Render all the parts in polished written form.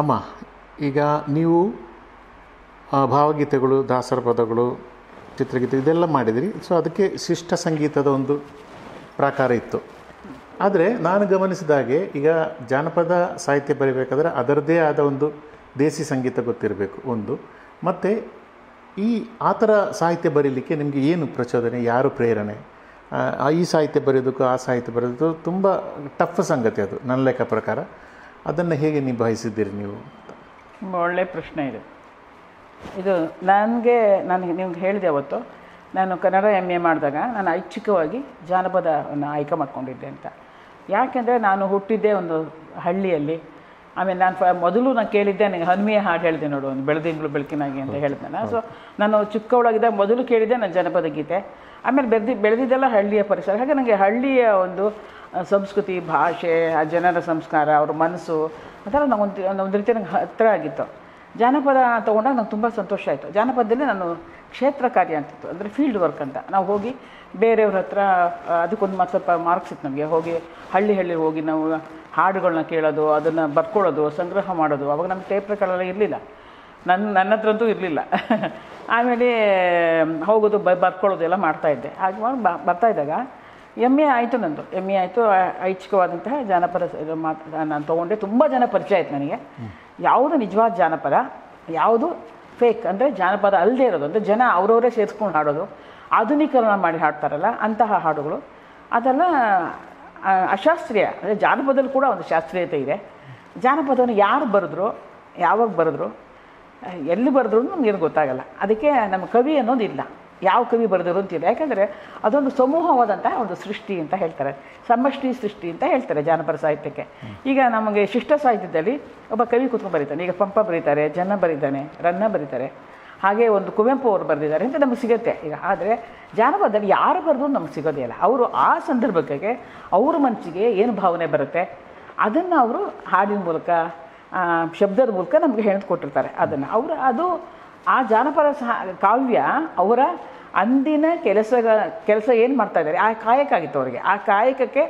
ಅಮ್ಮ, ಈಗ ನೀವು ಭಾವಗೀತೆಗಳು, ದಾಸರ ಪದಗಳು, ಚಿತ್ರಗೀತೆ ಇದೆಲ್ಲ ಮಾಡಿದಿರಿ. ಸೊ ಅದಕ್ಕೆ ಶಿಷ್ಟ ಸಂಗೀತದ ಒಂದು ಪ್ರಕಾರ ಇತ್ತು. ಆದರೆ ನಾನು ಗಮನಿಸಿದಾಗೆ ಈಗ ಜಾನಪದ ಸಾಹಿತ್ಯ ಬರೀಬೇಕಾದ್ರೆ ಅದರದ್ದೇ ಆದ ಒಂದು ದೇಸಿ ಸಂಗೀತ ಗೊತ್ತಿರಬೇಕು ಒಂದು. ಮತ್ತು ಈ ಆ ಥರ ಸಾಹಿತ್ಯ ಬರೀಲಿಕ್ಕೆ ನಿಮಗೆ ಏನು ಪ್ರಚೋದನೆ, ಯಾರು ಪ್ರೇರಣೆ? ಈ ಸಾಹಿತ್ಯ ಬರೆಯೋದಕ್ಕೂ ಆ ಸಾಹಿತ್ಯ ಬರೆಯೋದು ತುಂಬ ಟಫ್ ಸಂಗತಿ ಅದು ನನ್ನ ಲೆಕ್ಕ ಪ್ರಕಾರ. ಅದನ್ನು ಹೇಗೆ ನಿಭಾಯಿಸಿದ್ದೀರಿ ನೀವು? ತುಂಬ ಒಳ್ಳೆಯ ಪ್ರಶ್ನೆ ಇದೆ ಇದು. ನನಗೆ ನಿಮ್ಗೆ ಹೇಳಿದೆ ಅವತ್ತು, ನಾನು ಕನ್ನಡ MA ಮಾಡಿದಾಗ ನಾನು ಐಚ್ಛಿಕವಾಗಿ ಜಾನಪದವನ್ನು ಆಯ್ಕೆ ಮಾಡ್ಕೊಂಡಿದ್ದೆ ಅಂತ. ಯಾಕೆಂದರೆ ನಾನು ಹುಟ್ಟಿದ್ದೆ ಒಂದು ಹಳ್ಳಿಯಲ್ಲಿ. ಆಮೇಲೆ ಮೊದಲು ನಾನು ಕೇಳಿದ್ದೆ, ನನಗೆ ಹನುಮಿಯ ಹಾಡು ಹೇಳಿದೆ ನೋಡು, ಒಂದು ಬೆಳೆದಿಂಗಳು ಬೆಳಕಿನಾಗಿ ಅಂತ ಹೇಳಿದೆ ನಾನು. ಸೊ ನಾನು ಚಿಕ್ಕವಳಾಗಿದ್ದಾಗ ಮೊದಲು ಕೇಳಿದ್ದೆ ನಾನು ಜಾನಪದ ಗೀತೆ. ಆಮೇಲೆ ಬೆಳೆದಿದ್ದೆಲ್ಲ ಹಳ್ಳಿಯ ಪರಿಸರ. ಹಾಗೆ ನನಗೆ ಹಳ್ಳಿಯ ಒಂದು ಸಂಸ್ಕೃತಿ, ಭಾಷೆ, ಆ ಜನರ ಸಂಸ್ಕಾರ, ಅವ್ರ ಮನಸ್ಸು ಅದೆಲ್ಲ ಒಂದು ರೀತಿ ನನಗೆ ಹತ್ತಿರ ಆಗಿತ್ತು. ಜಾನಪದ ತೊಗೊಂಡಾಗ ನಂಗೆ ತುಂಬ ಸಂತೋಷ ಆಯಿತು. ಜಾನಪದದಲ್ಲಿ ನಾನು ಕ್ಷೇತ್ರ ಕಾರ್ಯ ಅಂತಿತ್ತು, ಅಂದರೆ ಫೀಲ್ಡ್ ವರ್ಕ್ ಅಂತ. ನಾವು ಹೋಗಿ ಬೇರೆಯವ್ರ ಹತ್ರ, ಅದಕ್ಕೊಂದು ಮತ್ತು ಸ್ವಲ್ಪ ಮಾರ್ಕ್ಸ್ ಇತ್ತು ನಮಗೆ, ಹೋಗಿ ಹಳ್ಳಿ ಹಳ್ಳಿ ಹೋಗಿ ನಾವು ಹಾಡುಗಳನ್ನ ಕೇಳೋದು, ಅದನ್ನು ಬರ್ಕೊಳ್ಳೋದು, ಸಂಗ್ರಹ ಮಾಡೋದು. ಅವಾಗ ನಮ್ಮ ಟೇಪ್ ರೆಕಾರ್ಡೆಲ್ಲ ಇರಲಿಲ್ಲ, ನನ್ನ ಹತ್ರದ್ದು ಇರಲಿಲ್ಲ. ಆಮೇಲೆ ಹೋಗೋದು, ಬರ್ಕೊಳ್ಳೋದು ಎಲ್ಲ ಮಾಡ್ತಾಯಿದ್ದೆ. ಹಾಗೆ ಬರ್ತಾಯಿದ್ದಾಗ MA ಆಯಿತು ನಂದು. MA ಆಯಿತು. ಐಚ್ಛಿಕವಾದಂತಹ ಜಾನಪದ ನಾನು ತೊಗೊಂಡೆ. ತುಂಬ ಜನ ಪರಿಚಯ ಆಯಿತು ನನಗೆ. ಯಾವುದು ನಿಜವಾದ ಜಾನಪದ, ಯಾವುದು ಫೇಕ್, ಅಂದರೆ ಜಾನಪದ ಅಲ್ಲದೆ ಇರೋದು, ಅಂದರೆ ಜನ ಅವರವರೇ ಸೇರಿಸ್ಕೊಂಡು ಹಾಡೋದು, ಆಧುನೀಕರಣ ಮಾಡಿ ಹಾಡ್ತಾರಲ್ಲ ಅಂತಹ ಹಾಡುಗಳು, ಅದೆಲ್ಲ ಅಶಾಸ್ತ್ರೀಯ. ಅಂದರೆ ಜಾನಪದದಲ್ಲಿ ಕೂಡ ಒಂದು ಶಾಸ್ತ್ರೀಯತೆ ಇದೆ. ಜಾನಪದವನ್ನು ಯಾರು ಬರೆದ್ರು, ಯಾವಾಗ ಬರೆದ್ರು, ಎಲ್ಲಿ ಬರೆದ್ರು ನಮಗೇನು ಗೊತ್ತಾಗಲ್ಲ. ಅದಕ್ಕೆ ನಮ್ಮ ಕವಿ ಅನ್ನೋದು ಇಲ್ಲ, ಯಾವ ಕವಿ ಬರೆದಿರೋ ಅಂತಿಲ್ಲ. ಯಾಕೆಂದರೆ ಅದೊಂದು ಸಮೂಹವಾದಂತಹ ಒಂದು ಸೃಷ್ಟಿ ಅಂತ ಹೇಳ್ತಾರೆ, ಸಮಷ್ಟಿ ಸೃಷ್ಟಿ ಅಂತ ಹೇಳ್ತಾರೆ ಜಾನಪದ ಸಾಹಿತ್ಯಕ್ಕೆ. ಈಗ ನಮಗೆ ಶಿಷ್ಟ ಸಾಹಿತ್ಯದಲ್ಲಿ ಒಬ್ಬ ಕವಿ ಕೂತ್ಕೊಂಡು ಬರೀತಾನೆ. ಈಗ ಪಂಪ ಬರೀತಾರೆ, ಜನ ಬರೀತಾನೆ, ರನ್ನ ಬರೀತಾರೆ, ಹಾಗೆ ಒಂದು ಕುವೆಂಪು ಅವರು ಬರೆದಿದ್ದಾರೆ ಅಂತ ನಮಗೆ ಸಿಗುತ್ತೆ ಈಗ. ಆದರೆ ಜಾನಪದದಲ್ಲಿ ಯಾರು ಬರೆದು ನಮ್ಗೆ ಸಿಗೋದೇ ಇಲ್ಲ. ಅವರು ಆ ಸಂದರ್ಭಕ್ಕೆ ಅವ್ರ ಮನಸ್ಸಿಗೆ ಏನು ಭಾವನೆ ಬರುತ್ತೆ ಅದನ್ನು ಅವರು ಹಾಡಿನ ಮೂಲಕ, ಶಬ್ದದ ಮೂಲಕ ನಮಗೆ ಹೇಳಿಕೊಟ್ಟಿರ್ತಾರೆ. ಅದನ್ನು ಅವರು ಆ ಜಾನಪದ ಕಾವ್ಯ ಅವರ ಅಂದಿನ ಕೆಲಸ ಏನು ಮಾಡ್ತಾ ಇದ್ದಾರೆ, ಆ ಕಾಯಕ ಆಗಿತ್ತು ಅವರಿಗೆ. ಆ ಕಾಯಕಕ್ಕೆ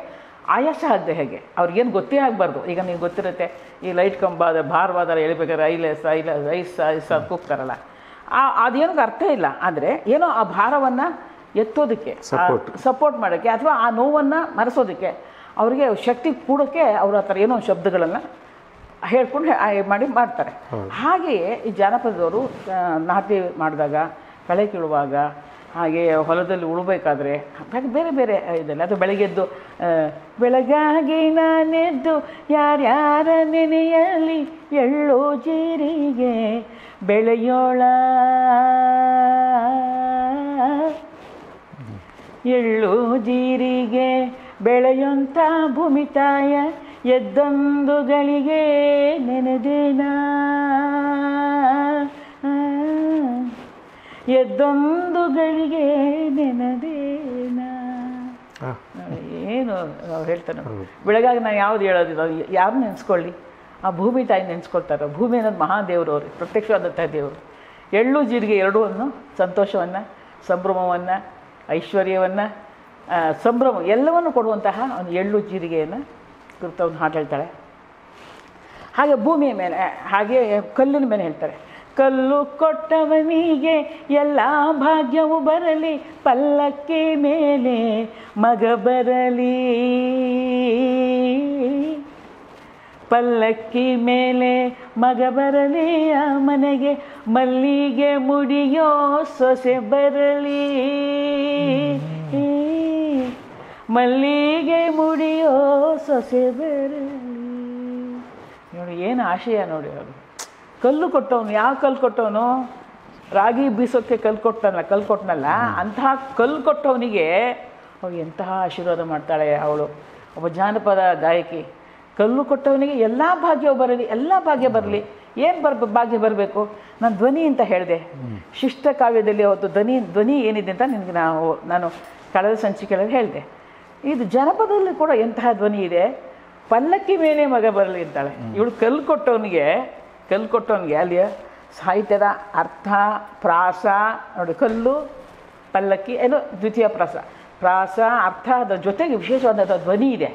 ಆಯಾಸ ಆಗದೆ ಹೇಗೆ, ಅವ್ರಿಗೇನು ಗೊತ್ತೇ ಆಗಬಾರ್ದು. ಈಗ ನೀವು ಗೊತ್ತಿರುತ್ತೆ, ಈ ಲೈಟ್ ಕಂಬ ಭಾರವಾದ ಎಳಿಬೇಕಾದ್ರೆ ಐಸ್ ಅದು ಕೂಗ್ತಾರಲ್ಲ, ಅದೇನಕ್ಕೆ ಅರ್ಥ ಇಲ್ಲ. ಆದರೆ ಏನೋ ಆ ಭಾರವನ್ನು ಎತ್ತೋದಕ್ಕೆ, ಸಪೋರ್ಟ್ ಮಾಡೋಕ್ಕೆ, ಅಥವಾ ಆ ನೋವನ್ನು ಮರೆಸೋದಕ್ಕೆ, ಅವರಿಗೆ ಶಕ್ತಿ ಕೂಡೋಕ್ಕೆ ಅವ್ರ ಆ ಥರ ಏನೋ ಶಬ್ದಗಳನ್ನು ಹೇಳ್ಕೊಂಡು ಮಾಡ್ತಾರೆ. ಹಾಗೆಯೇ ಈ ಜಾನಪದದವರು ನಾಟಿ ಮಾಡಿದಾಗ, ಕಳೆ ಕೀಳುವಾಗ, ಹಾಗೆ ಹೊಲದಲ್ಲಿ ಉಳಬೇಕಾದ್ರೆ, ಹಾಗೆ ಬೇರೆ ಬೇರೆ ಇದೆಲ್ಲ, ಅದು ಬೆಳಗ್ಗೆದ್ದು ಬೆಳಗಾಗಿ ನಾನೆದ್ದು ಯಾರ್ಯಾರ ನೆನೆಯಲ್ಲಿ ಎಳ್ಳೋ ಜೀರಿಗೆ ಬೆಳೆಯೋಳ ಎಳ್ಳೋ ಜೀರಿಗೆ ಬೆಳೆಯೊಂಥ ಭೂಮಿ ತಾಯ ಎದ್ದೊಂದು ಗಳಿಗೆ ನೆನೆದೇನ ಎದ್ದೊಂದು ಗಳಿಗೆ ನೆನೆದೇನ. ಏನು ಹೇಳ್ತಾನೆ ಬೆಳಗಾಗಿ ನಾನು ಯಾವ್ದು ಹೇಳೋದಿಲ್ಲ, ಯಾರು ನೆನೆಸ್ಕೊಳ್ಳಿ, ಆ ಭೂಮಿ ತಾಯಿ ನೆನೆಸ್ಕೊಳ್ತಾರೆ. ಭೂಮಿ ಅನ್ನೋದು ಮಹಾದೇವರು, ಅವ್ರಿಗೆ ಪ್ರತ್ಯಕ್ಷವಾದಂಥ ದೇವರು. ಎಳ್ಳು ಜೀರಿಗೆ ಎರಡೂ ಅನ್ನು ಸಂತೋಷವನ್ನು, ಸಂಭ್ರಮವನ್ನು, ಐಶ್ವರ್ಯವನ್ನು, ಸಂಭ್ರಮ ಎಲ್ಲವನ್ನು ಕೊಡುವಂತಹ ಒಂದು ಎಳ್ಳು ಜೀರಿಗೆಯನ್ನು ಕುರಿತ ಒಂದು ಹಾಡು ಹೇಳ್ತಾಳೆ. ಹಾಗೆ ಭೂಮಿಯ ಮೇಲೆ, ಹಾಗೆ ಕಲ್ಲಿನ ಮೇಲೆ ಹೇಳ್ತಾರೆ, ಕಲ್ಲು ಕೊಟ್ಟವನಿಗೆ ಎಲ್ಲ ಭಾಗ್ಯವು ಬರಲಿ, ಪಲ್ಲಕ್ಕಿ ಮೇಲೆ ಮಗ ಬರಲಿ, ಪಲ್ಲಕ್ಕಿ ಮೇಲೆ ಮಗ ಬರಲಿ, ಆ ಮನೆಗೆ ಮಲ್ಲಿಗೆ ಮುಡಿಯೋ ಸೊಸೆ ಬರಲಿ, ಮಲ್ಲಿಗೆ ಮುಡಿಯೋ ಸೊಸೆ ಬರಲಿ. ನೋಡಿ ಏನು ಆಶಯ ನೋಡಿ. ಅದು ಕಲ್ಲು ಕೊಟ್ಟವನು, ಯಾವ ಕಲ್ಲು ಕೊಟ್ಟವನು, ರಾಗಿ ಬೀಸೋಕ್ಕೆ ಕಲ್ಲು ಕೊಟ್ಟನಲ್ಲ ಅಂತಹ ಕಲ್ಲು ಕೊಟ್ಟವನಿಗೆ ಅವಳು ಎಂತಹ ಆಶೀರ್ವಾದ ಮಾಡ್ತಾಳೆ. ಅವಳು ಒಬ್ಬ ಜಾನಪದ ಗಾಯಕಿ. ಕಲ್ಲು ಕೊಟ್ಟವನಿಗೆ ಎಲ್ಲ ಭಾಗ್ಯವು ಬರಲಿ, ಎಲ್ಲ ಭಾಗ್ಯ ಬರಲಿ. ಏನು ಭಾಗ್ಯ ಬರಬೇಕು? ನಾನು ಧ್ವನಿ ಅಂತ ಹೇಳಿದೆ. ಶಿಷ್ಟ ಕಾವ್ಯದಲ್ಲಿ ಅವತ್ತು ಧ್ವನಿ ಏನಿದೆ ಅಂತ ನಿನಗೆ ನಾನು ಕಳೆದ ಸಂಚಿಕೆಗಳಲ್ಲಿ ಹೇಳಿದೆ. ಇದು ಜಾನಪದದಲ್ಲಿ ಕೂಡ ಎಂತಹ ಧ್ವನಿ ಇದೆ. ಪಲ್ಲಕ್ಕಿ ಮೇಲೆ ಮಗ ಬರಲಿ ಅಂತಾಳೆ ಇವಳು. ಕಲ್ಲು ಕೊಟ್ಟವನಿಗೆ ಅಲ್ಲಿ ಸಾಹಿತ್ಯದ ಅರ್ಥ, ಪ್ರಾಸ ನೋಡಿ, ಕಲ್ಲು, ಪಲ್ಲಕ್ಕಿ, ಏನು ದ್ವಿತೀಯ ಪ್ರಾಸ, ಅರ್ಥ, ಅದರ ಜೊತೆಗೆ ವಿಶೇಷವಾದಂಥ ಧ್ವನಿ ಇದೆ.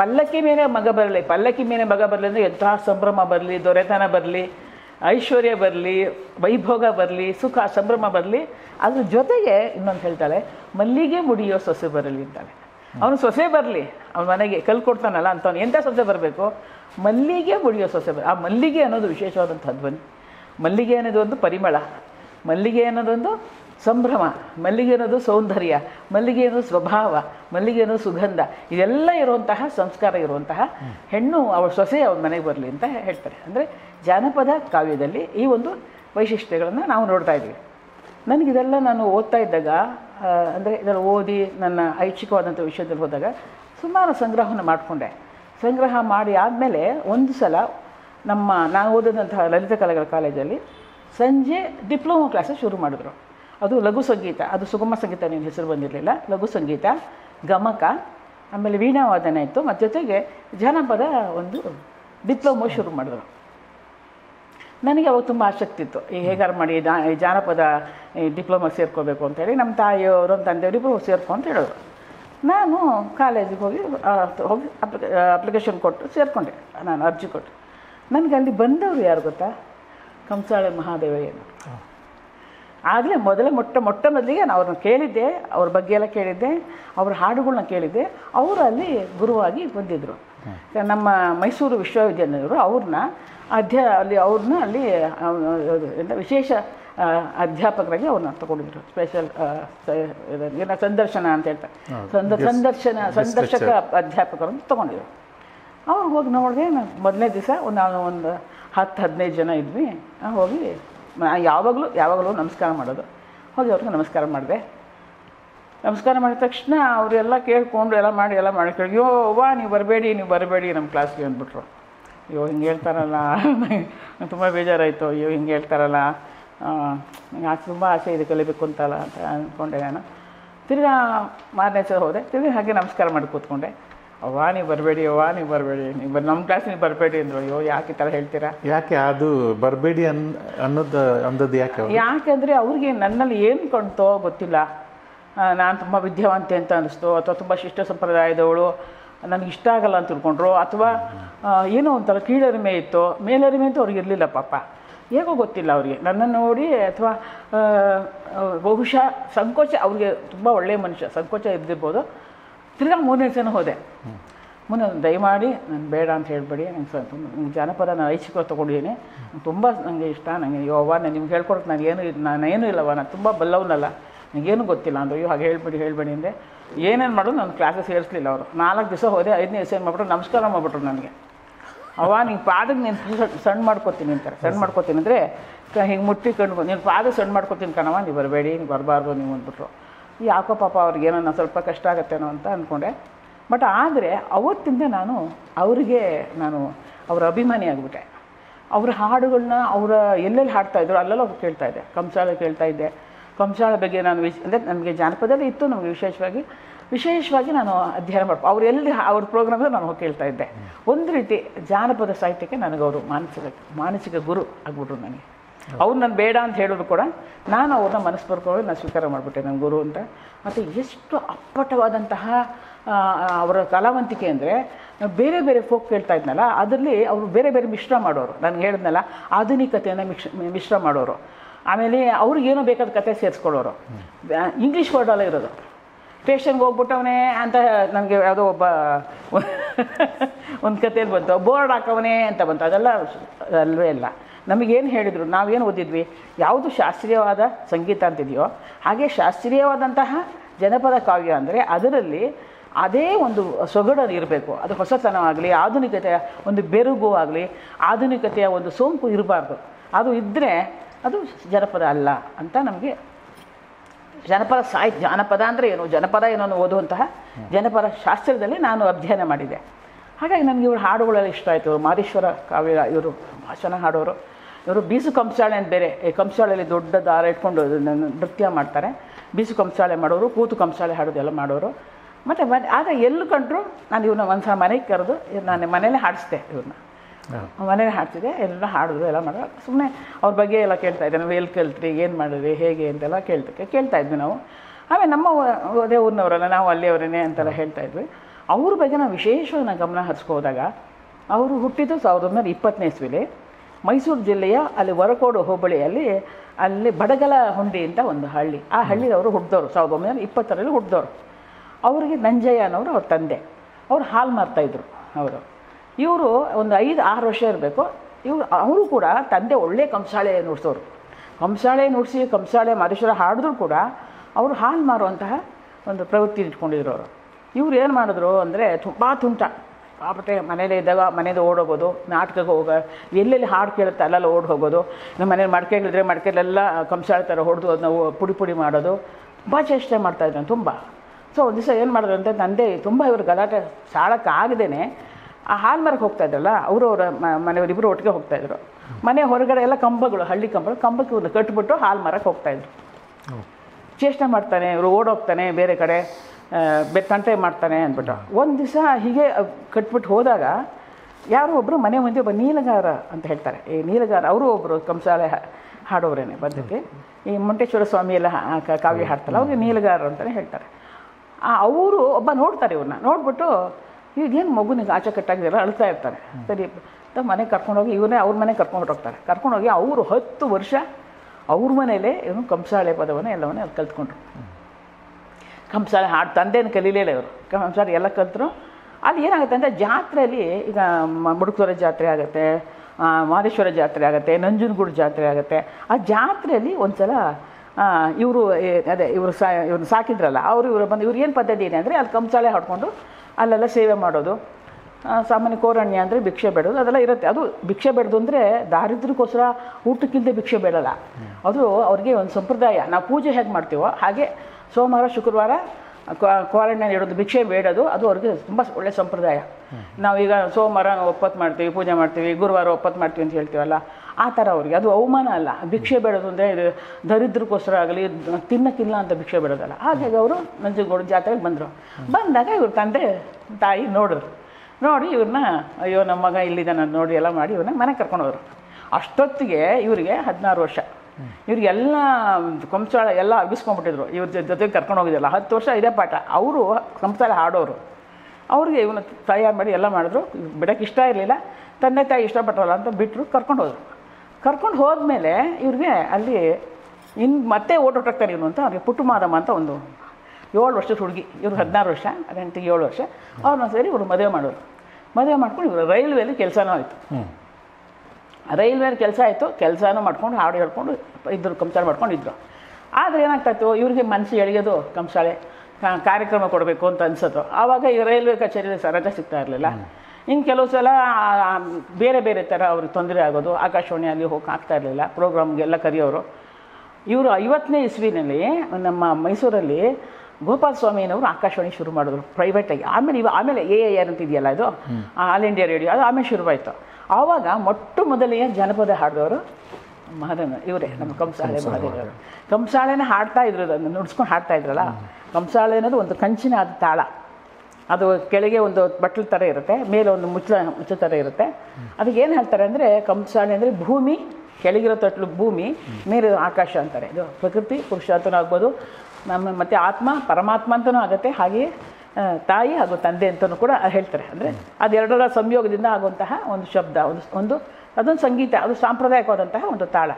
ಪಲ್ಲಕ್ಕಿ ಮೇಲೆ ಮಗ ಬರಲಿ, ಪಲ್ಲಕ್ಕಿ ಮೇಲೆ ಮಗ ಬರಲಿ ಅಂದರೆ ಎಂಥ ಸಂಭ್ರಮ ಬರಲಿ, ದೊರೆತನ ಬರಲಿ, ಐಶ್ವರ್ಯ ಬರಲಿ, ವೈಭೋಗ ಬರಲಿ, ಸುಖ ಸಂಭ್ರಮ ಬರಲಿ. ಅದ್ರ ಜೊತೆಗೆ ಇನ್ನೊಂದು ಹೇಳ್ತಾಳೆ, ಮಲ್ಲಿಗೆ ಮುಡಿಯೋ ಸೊಸೆ ಬರಲಿ ಅಂತಾಳೆ. ಅವನು ಸೊಸೆ ಬರಲಿ, ಅವ್ನ ಮನೆಗೆ ಕಲ್ಕೊಡ್ತಾನಲ್ಲ ಅಂತವ್ನು, ಎಂಥ ಸೊಸೆ ಬರಬೇಕು? ಮಲ್ಲಿಗೆ ಮುಡಿಯೋ ಸೊಸೆ ಬರ. ಆ ಮಲ್ಲಿಗೆ ಅನ್ನೋದು ವಿಶೇಷವಾದಂಥದ್ದು. ಬನ್ನಿ, ಮಲ್ಲಿಗೆ ಅನ್ನೋದು ಒಂದು ಪರಿಮಳ, ಮಲ್ಲಿಗೆ ಅನ್ನೋದೊಂದು ಸಂಭ್ರಮ, ಮಲ್ಲಿಗೆ ಅನ್ನೋದು ಸೌಂದರ್ಯ, ಮಲ್ಲಿಗೆ ಅನ್ನೋ ಸ್ವಭಾವ, ಮಲ್ಲಿಗೆ ಅನ್ನೋ ಸುಗಂಧ, ಇದೆಲ್ಲ ಇರುವಂತಹ ಸಂಸ್ಕಾರ ಇರುವಂತಹ ಹೆಣ್ಣು ಅವಳ ಸೊಸೆ ಅವ್ರ ಮನೆಗೆ ಬರಲಿ ಅಂತ ಹೇಳ್ತಾರೆ. ಅಂದರೆ ಜಾನಪದ ಕಾವ್ಯದಲ್ಲಿ ಈ ಒಂದು ವೈಶಿಷ್ಟ್ಯಗಳನ್ನು ನಾವು ನೋಡ್ತಾ ಇದ್ದೀವಿ. ನನಗಿದೆಲ್ಲ ನಾನು ಓದ್ತಾ ಇದ್ದಾಗ, ಅಂದರೆ ಇದನ್ನು ಓದಿ ನನ್ನ ಐಚ್ಛಿಕವಾದಂಥ ವಿಷಯದಲ್ಲಿ ಹೋದಾಗ ಸುಮಾರು ಸಂಗ್ರಹವನ್ನು ಮಾಡಿಕೊಂಡೆ. ಸಂಗ್ರಹ ಮಾಡಿ ಆದಮೇಲೆ ಒಂದು ಸಲ ನಾನು ಓದಿದಂತಹ ಲಲಿತ ಕಲೆಗಳ ಕಾಲೇಜಲ್ಲಿ ಸಂಜೆ ಡಿಪ್ಲೊಮೊ ಕ್ಲಾಸಸ್ ಶುರು ಮಾಡಿದ್ರು. ಅದು ಲಘು ಸಂಗೀತ, ಅದು ಸುಗಮ ಸಂಗೀತ ನಿಮ್ಮ ಹೆಸರು ಬಂದಿರಲಿಲ್ಲ, ಲಘು ಸಂಗೀತ, ಗಮಕ, ಆಮೇಲೆ ವೀಣಾವಾದನೆ ಇತ್ತು, ಮತ್ತು ಜೊತೆಗೆ ಜಾನಪದ ಒಂದು ಡಿಪ್ಲೊಮೊ ಶುರು ಮಾಡಿದ್ರು. ನನಗೆ ಅವಾಗ ತುಂಬ ಆಸಕ್ತಿ ಇತ್ತು, ಹೇಗಾರು ಮಾಡಿ ಜಾನಪದ ಡಿಪ್ಲೊಮೊ ಸೇರ್ಕೋಬೇಕು ಅಂತೇಳಿ. ನಮ್ಮ ತಾಯಿಯವರು ತಂದೆಯವರಿಗೂ ಸೇರ್ಕೊ ಅಂತ ಹೇಳೋರು. ನಾನು ಕಾಲೇಜಿಗೆ ಹೋಗಿ ಅಪ್ಲಿಕೇಶನ್ ಕೊಟ್ಟು ಸೇರಿಕೊಂಡೆ, ನಾನು ಅರ್ಜಿ ಕೊಟ್ಟು. ನನಗೆ ಅಲ್ಲಿ ಬಂದವರು ಯಾರು ಗೊತ್ತಾ? ಕಂಸಾಳೆ ಮಹಾದೇವಯ್ಯ. ಆಗಲೇ ಮೊಟ್ಟ ಮೊದಲಿಗೆ ನಾನು ಅವ್ರನ್ನ ಕೇಳಿದ್ದೆ, ಅವ್ರ ಬಗ್ಗೆ ಎಲ್ಲ ಕೇಳಿದ್ದೆ, ಅವ್ರ ಹಾಡುಗಳನ್ನ ಕೇಳಿದ್ದೆ. ಅವರು ಅಲ್ಲಿ ಗುರುವಾಗಿ ಬಂದಿದ್ದರು. ನಮ್ಮ ಮೈಸೂರು ವಿಶ್ವವಿದ್ಯಾನಿಲಯದವರು ಅವ್ರನ್ನ ಅಲ್ಲಿ ವಿಶೇಷ ಅಧ್ಯಾಪಕರಾಗಿ ಅವ್ರನ್ನ ತಗೊಂಡಿದ್ರು. ಸ್ಪೆಷಲ್ ಏನೋ ಸಂದರ್ಶನ ಅಂತ ಹೇಳ್ತಾರೆ, ಸಂದರ್ಶಕ ಅಧ್ಯಾಪಕರನ್ನು ತಗೊಂಡಿದ್ರು. ಅವ್ರು ಹೋಗಿ ನೋಡಿದೆ. ಮೊದಲನೇ ದಿವಸ ನಾನು ಒಂದು 10-15 ಜನ ಇದ್ವಿ. ಹೋಗಿ ಯಾವಾಗಲೂ ನಮಸ್ಕಾರ ಮಾಡೋದು. ಹೋಗಿ ಅವ್ರಿಗೆ ನಮಸ್ಕಾರ ಮಾಡಿದೆ. ನಮಸ್ಕಾರ ಮಾಡಿದ ತಕ್ಷಣ ಅವರೆಲ್ಲ ಕೇಳಿಕೊಂಡು ಎಲ್ಲ ಮಾಡಿ ಅಯ್ಯೋ ಅವ್ವ, ನೀವು ಬರಬೇಡಿ ನಮ್ಮ ಕ್ಲಾಸ್ಗೆ ಅಂದ್ಬಿಟ್ರು. ಅಯ್ಯೋ ಹಿಂಗೆ ಹೇಳ್ತಾರಲ್ಲ, ತುಂಬ ಬೇಜಾರಾಯಿತು. ಅಯ್ಯೋ ಹಿಂಗೆ ಹೇಳ್ತಾರಲ್ಲ, ನನಗೆ ತುಂಬ ಆಸೆ ಇದೆ ಕಲಿಬೇಕು ಅಂತಲ್ಲ ಅಂತ ಅಂದ್ಕೊಂಡೆ ನಾನು. ತಿರ್ಗಿ ಮಾರನೇ ಸಲ ಹೋದೆ. ತಿರ್ಗಿ ಹಾಗೆ ನಮಸ್ಕಾರ ಮಾಡಿ ಕೂತ್ಕೊಂಡೆ. ಅವ್ವಾ ನೀವು ಬರಬೇಡಿ, ನೀವು ನಮ್ಮ ಕ್ಲಾಸ್ ನೀವು ಬರಬೇಡಿ ಅಂದರು. ಅಯ್ಯೋ ಯಾಕೆ ಈ ಥರ ಹೇಳ್ತೀರಾ, ಯಾಕೆ ಅದು ಬರಬೇಡಿ ಅನ್ನೋದು ಯಾಕೆಂದರೆ ಅವ್ರಿಗೆ ನನ್ನಲ್ಲಿ ಏನು ಕಾಣ್ತೋ ಗೊತ್ತಿಲ್ಲ. ನಾನು ತುಂಬ ವಿದ್ಯಾವಂತೆ ಅಂತ ಅನ್ನಿಸ್ತು, ಅಥವಾ ತುಂಬ ಶಿಷ್ಟ ಸಂಪ್ರದಾಯದವಳು ನನಗೆ ಇಷ್ಟ ಆಗಲ್ಲ ಅಂತ ತಿಳ್ಕೊಂಡ್ರು, ಅಥವಾ ಏನೋ ಒಂಥರ ಕೀಳರಿಮೆ ಇತ್ತು, ಮೇಲರಿಮೆ ಅಂತೂ ಅವ್ರಿಗೆ ಇರಲಿಲ್ಲ ಪಾಪ. ಹೇಗೋ ಗೊತ್ತಿಲ್ಲ ಅವ್ರಿಗೆ ನನ್ನನ್ನು ನೋಡಿ, ಅಥವಾ ಬಹುಶಃ ಸಂಕೋಚ. ಅವ್ರಿಗೆ ತುಂಬ ಒಳ್ಳೆಯ ಮನುಷ್ಯ, ಸಂಕೋಚ ಇದ್ದಿರ್ಬೋದು. ತಿರ್ಗಾ ಮೂರನೇ ದಿನ ಹೋದೆ. ಮುಂದೆ ದಯಮಾಡಿ ನಾನು ಬೇಡ ಅಂತ ಹೇಳಬೇಡಿ, ನಂಗೆ ಜಾನಪದ ನಾನು ಐಚ್ಛಿಕ ತೊಗೊಂಡಿದ್ದೀನಿ, ತುಂಬ ನನಗೆ ಇಷ್ಟ, ನನಗೆ ಯೋವ ನಾನು ನಿಮ್ಗೆ ಹೇಳ್ಕೊಡಕ್ಕೆ ನಾನೇನು ಇಲ್ಲವ, ನಾನು ತುಂಬ ಬಲ್ಲವನಲ್ಲ, ನನಗೇನು ಗೊತ್ತಿಲ್ಲ ಅಂದರು. ಅಯ್ಯೋ ಹಾಗೆ ಹೇಳಬೇಡಿ ಅಂದರೆ ಏನೇನು ಮಾಡೋದು, ನಾನು ಕ್ಲಾಸಸ್ ಸೇರಿಸಲಿಲ್ಲ ಅವರು. 4 ದಿವಸ ಹೋದೆ. 5ನೇ ದಿವಸ ಏನು ಮಾಡಿಬಿಟ್ರು, ನಮಸ್ಕಾರ ಮಾಡಿಬಿಟ್ರು ನನಗೆ. ಅವ್ವ ನಿಂಗೆ ಪಾದಕ್ಕೆ ನೀನು ಸಣ್ಣ ಮಾಡ್ಕೊತೀನಿ ಅಂತಾರೆ. ಸಣ್ಣ ಮಾಡ್ಕೊತೀನಿ ಅಂದರೆ ಹಿಂಗೆ ಮುಟ್ಟಿ ಕಂಡು ನೀನು ಪಾದ ಸಣ್ಣ ಮಾಡ್ಕೊತೀನಿ ಕಣವ, ನೀವು ಬರಬೇಡಿ, ನೀವು ಬರಬಾರ್ದು ನೀವು ಅಂದ್ಬಿಟ್ರು. ಯಾಕೋ ಪಾಪ ಅವ್ರಿಗೇನೋ ನಾನು ಸ್ವಲ್ಪ ಕಷ್ಟ ಆಗುತ್ತೇನೋ ಅಂತ ಅಂದ್ಕೊಂಡೆ. ಬಟ್ ಆದರೆ ಅವತ್ತಿಂದ ನಾನು ಅವರಿಗೆ ಅವರ ಅಭಿಮಾನಿ ಆಗಿಬಿಟ್ಟೆ. ಅವರ ಹಾಡುಗಳನ್ನ ಎಲ್ಲೆಲ್ಲಿ ಹಾಡ್ತಾಯಿದ್ರು ಅಲ್ಲೆಲ್ಲ ಅವ್ರು ಕೇಳ್ತಾಯಿದ್ದೆ. ಕಂಸಾಳೆ ಕೇಳ್ತಾಯಿದ್ದೆ. ಕಂಸಾಳೆ ಬಗ್ಗೆ ನಾನು ಅಂದರೆ ನನಗೆ ಜಾನಪದದಲ್ಲಿ ಇತ್ತು, ನಮಗೆ ವಿಶೇಷವಾಗಿ ನಾನು ಅಧ್ಯಯನ ಮಾಡ್ಕೊ ಅವರೆಲ್ಲಿ ಅವ್ರ ಪ್ರೋಗ್ರಾಮ್ನ ನಾನು ಹೋಗಿ ಕೇಳ್ತಾಯಿದ್ದೆ. ಒಂದು ರೀತಿ ಜಾನಪದ ಸಾಹಿತ್ಯಕ್ಕೆ ನನಗವರು ಮಾನಸಿಕ ಗುರು ಆಗಿಬಿಟ್ರು ನನಗೆ. ಅವ್ರು ನಾನು ಬೇಡ ಅಂತ ಹೇಳಿದ್ರು ಕೂಡ ನಾನು ಅವ್ರನ್ನ ಮನಸ್ಸು ಬರ್ಕೊಂಡು ನಾನು ಸ್ವೀಕಾರ ಮಾಡಿಬಿಟ್ಟೆ ನನ್ನ ಗುರು ಅಂತ. ಮತ್ತು ಎಷ್ಟು ಅಪ್ಪಟವಾದಂತಹ ಅವರ ಕಲಾವಂತಿಕೆ ಅಂದರೆ, ಬೇರೆ ಬೇರೆ ಫೋಕ್ ಕೇಳ್ತಾ ಇದ್ನಲ್ಲ, ಅದರಲ್ಲಿ ಅವರು ಬೇರೆ ಬೇರೆ ಮಿಶ್ರ ಮಾಡೋರು. ನಾನು ಹೇಳಿದ್ನಲ್ಲ, ಆಧುನಿಕತೆಯನ್ನು ಮಿಶ್ರ ಮಾಡೋರು. ಆಮೇಲೆ ಅವ್ರಿಗೇನೋ ಬೇಕಾದ ಕತೆ ಸೇರಿಸ್ಕೊಳ್ಳೋರು. ಇಂಗ್ಲೀಷ್ ವರ್ಡಲ್ಲ ಇರೋದು. ಸ್ಟೇಷನ್ಗೆ ಹೋಗ್ಬಿಟ್ಟವನೇ ಅಂತ ನನಗೆ ಯಾವುದೋ ಒಂದು ಕಥೆಯಲ್ಲಿ ಬಂತು, ಬೋರ್ಡ್ ಹಾಕವನೇ ಅಂತ ಬಂತು. ಅದೆಲ್ಲ ಅಲ್ವೇ ಇಲ್ಲ. ನಮಗೇನು ಹೇಳಿದರು, ನಾವೇನು ಓದಿದ್ವಿ, ಯಾವುದು ಶಾಸ್ತ್ರೀಯವಾದ ಸಂಗೀತ ಅಂತಿದೆಯೋ ಹಾಗೆ ಶಾಸ್ತ್ರೀಯವಾದಂತಹ ಜನಪದ ಕಾವ್ಯ ಅಂದರೆ ಅದರಲ್ಲಿ ಅದೇ ಒಂದು ಸೊಗಡಲ್ಲಿ ಇರಬೇಕು. ಅದು ಹೊಸತನವಾಗಲಿ, ಆಧುನಿಕತೆಯ ಒಂದು ಬೆರುಗು ಆಗಲಿ, ಆಧುನಿಕತೆಯ ಒಂದು ಸೋಂಕು ಇರಬಾರ್ದು. ಅದು ಇದ್ದರೆ ಅದು ಜನಪದ ಅಲ್ಲ ಅಂತ ನಮಗೆ ಜಾನಪದ ಅಂದರೆ ಏನು, ಜನಪದ ಏನೋ ಓದುವಂತಹ ಜನಪದ ಶಾಸ್ತ್ರದಲ್ಲಿ ನಾನು ಅಧ್ಯಯನ ಮಾಡಿದೆ. ಹಾಗಾಗಿ ನನಗೆ ಇವರು ಹಾಡುಗಳೆಲ್ಲ ಇಷ್ಟ ಆಯಿತು. ಇವರು ಮಹದೇಶ್ವರ ಕಾವ್ಯ, ಇವರು ಭಾಷಣ ಹಾಡೋರು. ಇವರು ಬೀಸು ಕಂಸಾಳೆ ಅಂತ ಬೇರೆ, ಕಂಸಾಳೆಯಲ್ಲಿ ದೊಡ್ಡ ದಾರ ಇಟ್ಕೊಂಡು ನೃತ್ಯ ಮಾಡ್ತಾರೆ. ಬೀಸು ಕಂಸಾಳೆ ಮಾಡೋರು, ಕೂತು ಕಂಸಾಳೆ ಹಾಡೋದೆಲ್ಲ ಮಾಡೋರು. ಮತ್ತು ಆಗ ಎಲ್ಲೂ ಕಂಡ್ರು ನಾನು ಇವ್ರನ್ನ ಒಂದ್ಸಲ ಮನೆಗೆ ಕರೆದು ನಾನು ಮನೇಲೇ ಹಾಡಿಸಿದೆ. ಇವ್ರನ್ನ ಮನೇಲಿ ಹಾಡ್ತಿದ್ದೆ. ಎಲ್ಲ ಹಾಡಿದ್ರು, ಎಲ್ಲ ಮಾಡೋರು. ಸುಮ್ಮನೆ ಅವ್ರ ಬಗ್ಗೆ ಎಲ್ಲ ಕೇಳ್ತಾಯಿದ್ದೆ. ನಾವು ಎಲ್ಲಿ ಕಲ್ತ್ರಿ, ಏನು ಮಾಡಿದ್ರಿ, ಹೇಗೆ ಅಂತೆಲ್ಲ ಕೇಳ್ತಾ ಇದ್ವಿ ನಾವು. ಆಮೇಲೆ ನಮ್ಮ ಅದೇ ಊರಿನವರಲ್ಲ, ನಾವು ಅಲ್ಲಿಯವರೇ ಅಂತೆಲ್ಲ ಹೇಳ್ತಾಯಿದ್ವಿ. ಅವ್ರ ಬಗ್ಗೆ ನಾವು ವಿಶೇಷವಾಗಿ ಗಮನ ಹರಿಸ್ಕೋದಾಗ ಅವರು ಹುಟ್ಟಿದ್ದು 1920 ಮೈಸೂರು ಜಿಲ್ಲೆಯ ಅಲ್ಲಿ ವರಕೋಡು ಹೋಬಳಿಯಲ್ಲಿ ಅಲ್ಲಿ ಬಡಗಲ ಹೊಂಡಿ ಅಂತ ಒಂದು ಹಳ್ಳಿ. ಆ ಹಳ್ಳಿ ಅವರು ಹುಟ್ಟಿದವರು 1920 ಹುಟ್ಟಿದವರು. ಅವರಿಗೆ ನಂಜಯ್ಯ ಅನ್ನೋರು ಅವ್ರ ತಂದೆ. ಅವ್ರು ಹಾಲು ಮಾರ್ತಾಯಿದ್ರು. ಅವರು ಇವರು ಒಂದು 5-6 ವರ್ಷ ಇರಬೇಕು. ಅವರು ಕೂಡ ತಂದೆ ಒಳ್ಳೆ ಕಂಸಾಳೆ ನುಡಿಸೋರು. ಕಂಸಾಳೆ ನುಡಿಸಿ ಕಂಸಾಳೆ ಮಹದೇಶ್ವರ ಹಾಡಿದ್ರು ಕೂಡ ಅವರು ಹಾಲು ಮಾರುವಂತಹ ಒಂದು ಪ್ರವೃತ್ತಿ ಇಟ್ಕೊಂಡಿದ್ರು ಅವರು. ಇವ್ರು ಏನು ಮಾಡಿದ್ರು ಅಂದರೆ ತುಂಬ ತುಂಟ ಪಾಪತೆ ಮನೇಲೇ ಇದ್ದಾಗ ಮನೇದು ಓಡೋಗೋದು, ನಾಟಕಕ್ಕೆ ಹೋಗೋ ಎಲ್ಲೆಲ್ಲಿ ಹಾಡು ಕೇಳುತ್ತೆ ಅಲ್ಲೆಲ್ಲ ಓಡಿ ಹೋಗೋದು, ನಮ್ಮ ಮನೇಲಿ ಮಡಕೆಗಳಿದ್ರೆ ಮಡಕೆಲೆಲ್ಲ ಕಂಸಾಳೆ ಥರ ಹೊಡೆದು ಅದನ್ನ ಪುಡಿ ಪುಡಿ ಮಾಡೋದು, ತುಂಬ ಚೇಷ್ಟೆ ಮಾಡ್ತಾಯಿದ್ರು ತುಂಬ. ಸೊ ಒಂದು ದಿವಸ ಏನು ಮಾಡಿದ್ರು ಅಂತ ತಂದೆ ತುಂಬ ಇವರು ಗಲಾಟೆ ಸಾಳಕ್ಕಾಗದೇನೆ ಆ ಹಾಲು ಮರಕ್ಕೆ ಹೋಗ್ತಾಯಿದ್ರಲ್ಲ ಅವರವರ ಮನೆಯವರಿಬ್ಬರು ಒಟ್ಟಿಗೆ ಹೋಗ್ತಾಯಿದ್ರು. ಮನೆ ಹೊರಗಡೆ ಎಲ್ಲ ಕಂಬಗಳು, ಹಳ್ಳಿ ಕಂಬಗಳು, ಕಂಬಕ್ಕೆ ಇವ್ರನ್ನ ಕಟ್ಟಿಬಿಟ್ಟು ಹಾಲು ಮರಕ್ಕೆ ಹೋಗ್ತಾಯಿದ್ರು. ಚೇಷ್ಟೆ ಮಾಡ್ತಾನೆ ಇವರು, ಓಡೋಗ್ತಾನೆ ಬೇರೆ ಕಡೆ, ತಂಟೆ ಮಾಡ್ತಾನೆ ಅಂದ್ಬಿಟ್ಟು ಒಂದು ದಿವಸ ಹೀಗೆ ಕಟ್ಬಿಟ್ಟು ಹೋದಾಗ ಯಾರೋ ಒಬ್ಬರು ಮನೆ ಮುಂದೆ ಒಬ್ಬ ನೀಲಗಾರ ಅಂತ ಹೇಳ್ತಾರೆ. ಈ ನೀಲಗಾರ ಅವರು ಒಬ್ಬರು ಕಂಸಾಳೆ ಹಾಡೋರೇನೆ ಬದ್ಧಕ್ಕೆ, ಈ ಮೊಂಟೇಶ್ವರ ಸ್ವಾಮಿ ಎಲ್ಲ ಕಾವ್ಯ ಹಾಡ್ತಲ್ಲ ಅವ್ರಿಗೆ ನೀಲಗಾರರು ಅಂತಲೇ ಹೇಳ್ತಾರೆ. ಅವರು ಒಬ್ಬ ನೋಡ್ತಾರೆ ಇವ್ರನ್ನ, ನೋಡಿಬಿಟ್ಟು ಈಗೇನು ಮಗುನಿಗೆ ಆಚೆ ಕಟ್ಟಾಗಿದೆಲ್ಲ ಅಳ್ತಾ ಇರ್ತಾರೆ. ಸರಿ ತ ಮನೆಗೆ ಕರ್ಕೊಂಡೋಗಿ ಇವನೇ ಅವ್ರ ಮನೆಗೆ ಕರ್ಕೊಂಡೋಗ್ತಾರೆ. ಕರ್ಕೊಂಡೋಗಿ ಅವರು 10 ವರ್ಷ ಅವ್ರ ಮನೇಲೆ ಇವನು ಕಂಸಾಳೆ ಪದವನ್ನು ಎಲ್ಲವನ್ನೇ ಅಲ್ಲಿ ಕಲ್ತ್ಕೊಂಡ್ರು. ಕಂಸಾಳೆ ಹಾಡು ತಂದೇನು ಕಲೀಲಿಲ್ಲ ಇವರು, ಕಂಸಾಳೆ ಎಲ್ಲ ಕಲ್ತರು. ಅಲ್ಲಿ ಏನಾಗುತ್ತೆ ಅಂದರೆ ಜಾತ್ರೆಯಲ್ಲಿ ಈಗ ಮುಡುಕ್ತೋರ ಜಾತ್ರೆ ಆಗುತ್ತೆ, ಮಹದೇಶ್ವರ ಜಾತ್ರೆ ಆಗುತ್ತೆ, ನಂಜನಗೂಡು ಜಾತ್ರೆ ಆಗುತ್ತೆ. ಆ ಜಾತ್ರೆಯಲ್ಲಿ ಒಂದು ಸಲ ಇವರು ಅದೇ ಇವರು ಇವ್ರನ್ನ ಸಾಕಿದ್ರಲ್ಲ ಅವರು ಇವರು ಬಂದು ಇವ್ರು ಏನು ಪದ್ಧತಿ ಇದೆ ಅಂದರೆ ಅಲ್ಲಿ ಕಂಸಾಳೆ ಹಾಡಿಕೊಂಡು ಅಲ್ಲೆಲ್ಲ ಸೇವೆ ಮಾಡೋದು, ಸಾಮಾನ್ಯ ಕೋರಣ್ಯ ಅಂದರೆ ಭಿಕ್ಷೆ ಬೇಡೋದು ಅದೆಲ್ಲ ಇರುತ್ತೆ. ಅದು ಭಿಕ್ಷೆ ಬೇಡೋದು ಅಂದರೆ ದಾರಿದ್ರ್ಯಕ್ಕೋಸ್ಕರ ಊಟಕ್ಕಿಲ್ಲದೆ ಭಿಕ್ಷೆ ಬೇಡಲ್ಲ, ಅದು ಅವ್ರಿಗೆ ಒಂದು ಸಂಪ್ರದಾಯ. ನಾವು ಪೂಜೆ ಹೇಗೆ ಮಾಡ್ತೀವೋ ಹಾಗೆ ಸೋಮವಾರ ಶುಕ್ರವಾರ ಕೋರಣ್ಯ ಇಡೋದು, ಭಿಕ್ಷೆ ಬೇಡೋದು, ಅದು ಅವ್ರಿಗೆ ತುಂಬ ಒಳ್ಳೆಯ ಸಂಪ್ರದಾಯ. ನಾವೀಗ ಸೋಮವಾರ ಒಪ್ಪತ್ತು ಮಾಡ್ತೀವಿ, ಪೂಜೆ ಮಾಡ್ತೀವಿ, ಗುರುವಾರ ಒಪ್ಪತ್ತು ಮಾಡ್ತೀವಿ ಅಂತ ಹೇಳ್ತೀವಲ್ಲ, ಆ ಥರ ಅವ್ರಿಗೆ ಅದು ಅವಮಾನ ಅಲ್ಲ. ಭಿಕ್ಷೆ ಬೇಡೋದು ಅಂದರೆ ಇದು ದರಿದ್ರಕ್ಕೋಸ್ಕರ ಆಗಲಿ ತಿನ್ನಕ್ಕಿಲ್ಲ ಅಂತ ಭಿಕ್ಷೆ ಬೇಡೋದಲ್ಲ. ಹಾಗಾಗಿ ಅವರು ನಂಜನಗೂಡು ಜಾತ್ರೆಗೆ ಬಂದರು. ಬಂದಾಗ ಇವ್ರ ತಂದೆ ತಾಯಿ ನೋಡಿದ್ರು, ನೋಡಿ ಇವ್ರನ್ನ ಅಯ್ಯೋ ನಮ್ಮ ಮಗ ಇಲ್ಲಿದ್ದಾನೆ ನೋಡಿ ಎಲ್ಲ ಮಾಡಿ ಇವ್ರನ್ನ ಮನೆಗೆ ಕರ್ಕೊಂಡೋದ್ರು. ಅಷ್ಟೊತ್ತಿಗೆ ಇವರಿಗೆ 16 ವರ್ಷ. ಇವ್ರಿಗೆಲ್ಲ ಕಂಸಾಳೆ ಎಲ್ಲ ಅಗಿಸ್ಕೊಂಡ್ಬಿಟ್ಟಿದ್ರು ಇವ್ರ ಜೊತೆಗೆ ಕರ್ಕೊಂಡೋಗಿದ್ರಲ್ಲ. 10 ವರ್ಷ ಇದೇ ಪಾಠ. ಅವರು ಕಂಸಾಳೆ ಹಾಡೋರು. ಅವ್ರಿಗೆ ಇವನ್ನ ತಯಾರು ಮಾಡಿ ಎಲ್ಲ ಮಾಡಿದ್ರು. ಬಿಡೋಕ್ಕೆ ಇಷ್ಟ ಇರಲಿಲ್ಲ, ತಂದೆ ತಾಯಿ ಇಷ್ಟಪಟ್ಟರಲ್ಲ ಅಂತ ಬಿಟ್ಟರು, ಕರ್ಕೊಂಡೋದ್ರು. ಕರ್ಕೊಂಡು ಹೋದ್ಮೇಲೆ ಇವ್ರಿಗೆ ಅಲ್ಲಿ ಇನ್ನು ಮತ್ತೆ ಓಟೋಟಾಗ್ತಾರೆ ಇವನು ಅಂತ ಅವ್ರಿಗೆ ಪುಟ್ಟುಮಾರಮ್ಮ ಅಂತ ಒಂದು 7 ವರ್ಷದ ಹುಡುಗಿ, ಇವ್ರು 16 ವರ್ಷ, ಗಂಟೆಗೆ 7 ವರ್ಷ, ಅವ್ರನ್ನ ಸೇರಿ ಇವರು ಮದುವೆ ಮಾಡೋರು. ಮದುವೆ ಮಾಡ್ಕೊಂಡು ಇವರು ರೈಲ್ವೇಲಿ ಕೆಲಸನೂ ಆಯಿತು. ರೈಲ್ವೇಲಿ ಕೆಲಸ ಆಯಿತು, ಕೆಲಸನೂ ಮಾಡ್ಕೊಂಡು ಹಾಡು ಹೇಳ್ಕೊಂಡು ಇದ್ರು, ಕಂಸಾಳೆ ಮಾಡ್ಕೊಂಡಿದ್ರು. ಆದರೆ ಏನಾಗ್ತಾಯಿತ್ತು ಇವ್ರಿಗೆ ಮನಸ್ಸು ಎಳೆಯೋದು ಕಂಸಾಳೆ ಕಾರ್ಯಕ್ರಮ ಕೊಡಬೇಕು ಅಂತ ಅನಿಸೋದು. ಆವಾಗ ಈ ರೈಲ್ವೆ ಕಚೇರಿಯಲ್ಲಿ ರಜೆ ಸಿಗ್ತಾ ಇರಲಿಲ್ಲ. ಇನ್ನು ಕೆಲವು ಸಲ ಬೇರೆ ಬೇರೆ ಥರ ಅವ್ರಿಗೆ ತೊಂದರೆ ಆಗೋದು, ಆಕಾಶವಾಣಿಯಲ್ಲಿ ಹೋಗಿ ಆಗ್ತಾ ಇರಲಿಲ್ಲ ಪ್ರೋಗ್ರಾಮ್ಗೆಲ್ಲ ಕರೆಯೋರು. ಇವರು 50ನೇ ಇಸ್ವಿನಲ್ಲಿ ನಮ್ಮ ಮೈಸೂರಲ್ಲಿ ಗೋಪಾಲ ಸ್ವಾಮಿಯವರು ಆಕಾಶವಾಣಿ ಶುರು ಮಾಡಿದ್ರು ಪ್ರೈವೇಟಾಗಿ. ಆಮೇಲೆ AIR ಅಂತಿದೆಯಲ್ಲ ಇದು ಆಲ್ ಇಂಡಿಯಾ ರೇಡಿಯೋ, ಅದು ಆಮೇಲೆ ಶುರುವಾಯಿತು. ಆವಾಗ ಮೊಟ್ಟ ಮೊದಲಿಗೆ ಜನಪದ ಹಾಡಿದವರು ಮಹದೇವ ಇವರೇ, ನಮ್ಮ ಕಂಸಾಳೆ ಮಹದೇವರು. ಕಂಸಾಳೆನ ಹಾಡ್ತಾ ಇದ್ರು, ಅದನ್ನು ನುಡಿಸ್ಕೊಂಡು ಹಾಡ್ತಾ ಇದ್ರಲ್ಲ. ಕಂಸಾಳೆ ಅನ್ನೋದು ಒಂದು ಕಂಚಿನ ಅದು ತಾಳ, ಅದು ಕೆಳಗೆ ಒಂದು ಬಟ್ಲು ಥರ ಇರುತ್ತೆ, ಮೇಲೆ ಒಂದು ಮುಚ್ಚ ಥರ ಇರುತ್ತೆ. ಅದಕ್ಕೆ ಏನು ಹೇಳ್ತಾರೆ ಅಂದರೆ ಕಂಸಾಳೆ ಅಂದರೆ ಭೂಮಿ, ಕೆಳಗಿರೋ ತೊಟ್ಲು ಭೂಮಿ, ಮೇಲಿರೋ ಆಕಾಶ ಅಂತಾರೆ. ಇದು ಪ್ರಕೃತಿ ಪುರುಷ ಅಂತನೂ ಆಗ್ಬೋದು, ನಮ್ಮ ಮತ್ತು ಆತ್ಮ ಪರಮಾತ್ಮ ಅಂತನೂ ಆಗುತ್ತೆ, ಹಾಗೆಯೇ ತಾಯಿ ಹಾಗೂ ತಂದೆ ಅಂತಲೂ ಕೂಡ ಹೇಳ್ತಾರೆ. ಅಂದರೆ ಅದೆರಡರ ಸಂಯೋಗದಿಂದ ಆಗುವಂತಹ ಒಂದು ಶಬ್ದ, ಒಂದು ಅದೊಂದು ಸಂಗೀತ, ಅದು ಸಾಂಪ್ರದಾಯಿಕವಾದಂತಹ ಒಂದು ತಾಳ.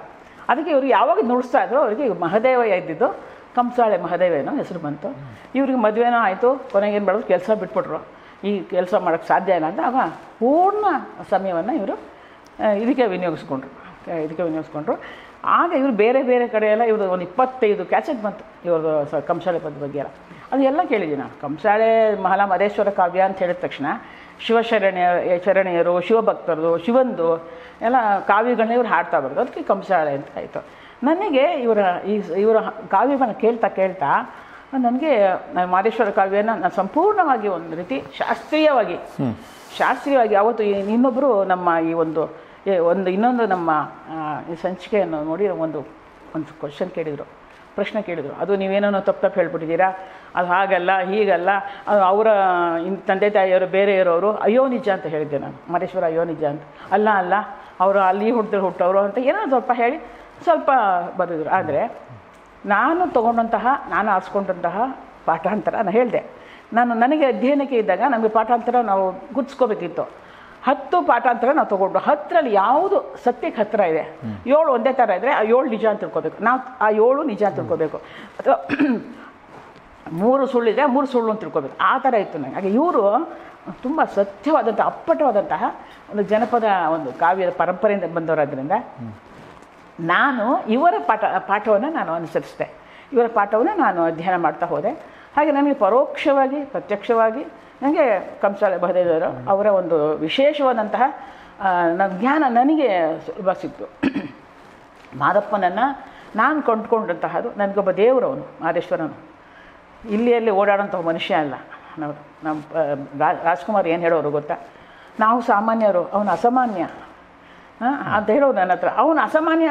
ಅದಕ್ಕೆ ಇವರು ಯಾವಾಗ ನುಡಿಸ್ತಾ ಇದ್ರು ಅವರಿಗೆ ಮಹದೇವಯ್ಯ ಇದ್ದಿದ್ದು ಕಂಸಾಳೆ ಮಹದೇವಯ್ಯನೋ ಹೆಸರು ಬಂತು. ಇವ್ರಿಗೆ ಮದುವೆನೂ ಆಯಿತು, ಕೊನೆಗೇನು ಮಾಡೋದು ಕೆಲಸ ಬಿಟ್ಬಿಟ್ರು. ಈ ಕೆಲಸ ಮಾಡೋಕ್ಕೆ ಸಾಧ್ಯ ಇಲ್ಲ ಅಂತ ಆಗ ಪೂರ್ಣ ಸಮಯವನ್ನು ಇವರು ಇದಕ್ಕೆ ವಿನಿಯೋಗಿಸ್ಕೊಂಡ್ರು. ಆಗ ಇವರು ಬೇರೆ ಬೇರೆ ಕಡೆಯೆಲ್ಲ ಇವರು ಒಂದು 25 ಕ್ಯಾಸೆಟ್ ಬಂತು ಇವ್ರದ್ದು ಕಂಸಾಳೆ ಪದ ಬಗ್ಗೆ ಎಲ್ಲ. ಅದೆಲ್ಲ ಕೇಳಿದ್ದೀನಿ ನಾನು. ಕಂಸಾಳೆ ಮಹದೇಶ್ವರ ಕಾವ್ಯ ಅಂತ ಹೇಳಿದ ತಕ್ಷಣ ಶರಣೆಯರು, ಶಿವಭಕ್ತರದು, ಶಿವಂದು ಎಲ್ಲ ಕಾವ್ಯಗಳನ್ನ ಇವ್ರು ಹಾಡ್ತಾ ಬರೋದು, ಅದಕ್ಕೆ ಕಂಸಾಳೆ ಅಂತ ಆಯಿತು. ನನಗೆ ಇವರ ಕಾವ್ಯವನ್ನು ಕೇಳ್ತಾ ನನಗೆ ಮಹದೇಶ್ವರ ಕಾವ್ಯನ ನಾನು ಸಂಪೂರ್ಣವಾಗಿ ಒಂದು ರೀತಿ ಶಾಸ್ತ್ರೀಯವಾಗಿ ಅವತ್ತು ಇನ್ನೊಬ್ಬರು ನಮ್ಮ ಈ ಒಂದು ಇನ್ನೊಂದು ನಮ್ಮ ಈ ಸಂಚಿಕೆಯನ್ನು ನೋಡಿ ಒಂದು ಪ್ರಶ್ನೆ ಕೇಳಿದರು. ಅದು ನೀವೇನೋ ತಪ್ಪು ಹೇಳ್ಬಿಟ್ಟಿದ್ದೀರಾ, ಅದು ಹಾಗಲ್ಲ ಹೀಗಲ್ಲ, ಅವರ ತಂದೆ ತಾಯಿಯವರು ಬೇರೆ ಇರೋರು ಅಯ್ಯೋ ನಿಜ ಅಂತ ಹೇಳಿದ್ದೆ ನಾನು. ಮಹದೇಶ್ವರ ಅಯ್ಯೋ ನಿಜ ಅಂತ ಅಲ್ಲ ಅವರು ಅಲ್ಲಿ ಹುಟ್ಟವರು ಅಂತ ಏನೋ ಸ್ವಲ್ಪ ಹೇಳಿ ಸ್ವಲ್ಪ ಬರೆದಿದ್ರು. ಆದರೆ ನಾನು ಆರಿಸ್ಕೊಂಡಂತಹ ಪಾಠಾಂತರ ನಾನು ಹೇಳಿದೆ, ನಾನು ನನಗೆ ಅಧ್ಯಯನಕ್ಕೆ ಇದ್ದಾಗ ನಮಗೆ ಪಾಠಾಂತರ ನಾವು ಗುರ್ತಿಸ್ಕೋಬೇಕಿತ್ತು. 10 ಪಾಠಾಂತರ ನಾವು ತೊಗೊಂಡು 10ರಲ್ಲಿ ಯಾವುದು ಸತ್ಯಕ್ಕೆ ಹತ್ತಿರ ಇದೆ, 7 ಒಂದೇ ಥರ ಇದ್ದರೆ ಆ 7 ನಿಜ ಅಂತ ತಿಳ್ಕೋಬೇಕು. ನಾವು ಆ 7 ನಿಜ ಅಂತ ತಿಳ್ಕೋಬೇಕು. ಅಥವಾ 3 ಸುಳ್ಳಿದೆ 3 ಸುಳ್ಳು ಅಂತ ತಿಳ್ಕೋಬೇಕು. ಆ ಥರ ಇತ್ತು ನನಗೆ. ಹಾಗೆ ಇವರು ತುಂಬ ಸತ್ಯವಾದಂಥ ಅಪ್ಪಟವಾದಂತಹ ಒಂದು ಜನಪದ ಒಂದು ಕಾವ್ಯದ ಪರಂಪರೆಯಿಂದ ಬಂದವರಾದ್ದರಿಂದ ನಾನು ಇವರ ಪಾಠವನ್ನು ನಾನು ಅನುಸರಿಸಿದೆ. ಇವರ ಪಾಠವನ್ನು ನಾನು ಅಧ್ಯಯನ ಮಾಡ್ತಾ ಹೋದೆ. ಹಾಗೆ ನನಗೆ ಪರೋಕ್ಷವಾಗಿ ಪ್ರತ್ಯಕ್ಷವಾಗಿ ನನಗೆ ಕಂಸಾಲೆ ಮಹದೇವಯ್ಯರು ಅವರ ಒಂದು ವಿಶೇಷವಾದಂತಹ ಜ್ಞಾನ ನನಗೆ ಸುಲಭ ಸಿಕ್ತು. ಮಾದಪ್ಪನನ್ನು ನಾನು ಕಂಡುಕೊಂಡಂತಹದ್ದು ನನಗೊಬ್ಬ ದೇವರವನು, ಮಹದೇಶ್ವರನು. ಇಲ್ಲಿ ಓಡಾಡೋಂಥ ಮನುಷ್ಯ ಅಲ್ಲ. ನಾವು ರಾಜ್ಕುಮಾರ್ ಏನು ಹೇಳೋರು ಗೊತ್ತಾ, ನಾವು ಸಾಮಾನ್ಯರು, ಅವನು ಅಸಾಮಾನ್ಯ ಅಂತ ಹೇಳೋರು ನನ್ನ ಹತ್ರ. ಅವನು ಅಸಾಮಾನ್ಯ,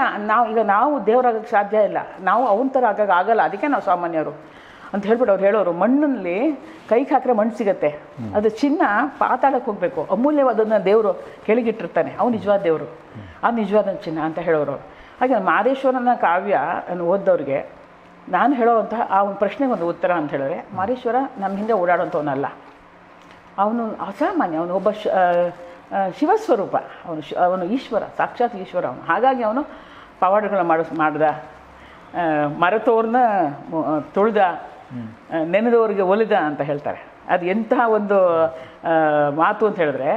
ನಾವು ದೇವರಾಗಕ್ಕೆ ಸಾಧ್ಯ ಇಲ್ಲ, ನಾವು ಅವನ ಥರ ಆಗಲ್ಲ, ಅದಕ್ಕೆ ನಾವು ಸಾಮಾನ್ಯರು ಅಂತ ಹೇಳ್ಬಿಟ್ಟು ಅವ್ರು ಹೇಳೋರು. ಮಣ್ಣಲ್ಲಿ ಕೈಗೆ ಹಾಕಿದ್ರೆ ಮಣ್ಣು ಸಿಗುತ್ತೆ, ಅದು ಚಿನ್ನ ಪಾತಾಳಕ್ಕೆ ಹೋಗಬೇಕು, ಅಮೂಲ್ಯವಾದದನ್ನ ದೇವರು ಕೆಳಗಿಟ್ಟಿರ್ತಾನೆ, ಅವ್ನು ನಿಜವಾದ ದೇವರು, ಅದು ನಿಜವಾದ ಚಿನ್ನ ಅಂತ ಹೇಳೋರು. ಹಾಗೆ ಮಹದೇಶ್ವರನ ಕಾವ್ಯ ಓದ್ದವ್ರಿಗೆ ನಾನು ಹೇಳೋವಂತಹ ಆ ಒಂದು ಪ್ರಶ್ನೆಗೆ ಒಂದು ಉತ್ತರ ಅಂತ ಹೇಳಿದ್ರೆ, ಮಹದೇಶ್ವರ ನಮ್ಮ ಹಿಂದೆ ಓಡಾಡೋಂಥವನಲ್ಲ, ಅವನು ಅಸಾಮಾನ್ಯ, ಅವನು ಒಬ್ಬ ಶಿವಸ್ವರೂಪ, ಅವನು ಈಶ್ವರ, ಸಾಕ್ಷಾತ್ ಈಶ್ವರ ಅವನು. ಹಾಗಾಗಿ ಅವನು ಪವಾಡಗಳನ್ನ ಮಾಡ್ದ, ಮರೆತೋರ್ನ ತುಳಿದ, ನೆನೆದವ್ರಿಗೆ ಒಲಿದ ಅಂತ ಹೇಳ್ತಾರೆ. ಅದು ಎಂತಹ ಒಂದು ಮಾತು ಅಂತ ಹೇಳಿದ್ರೆ,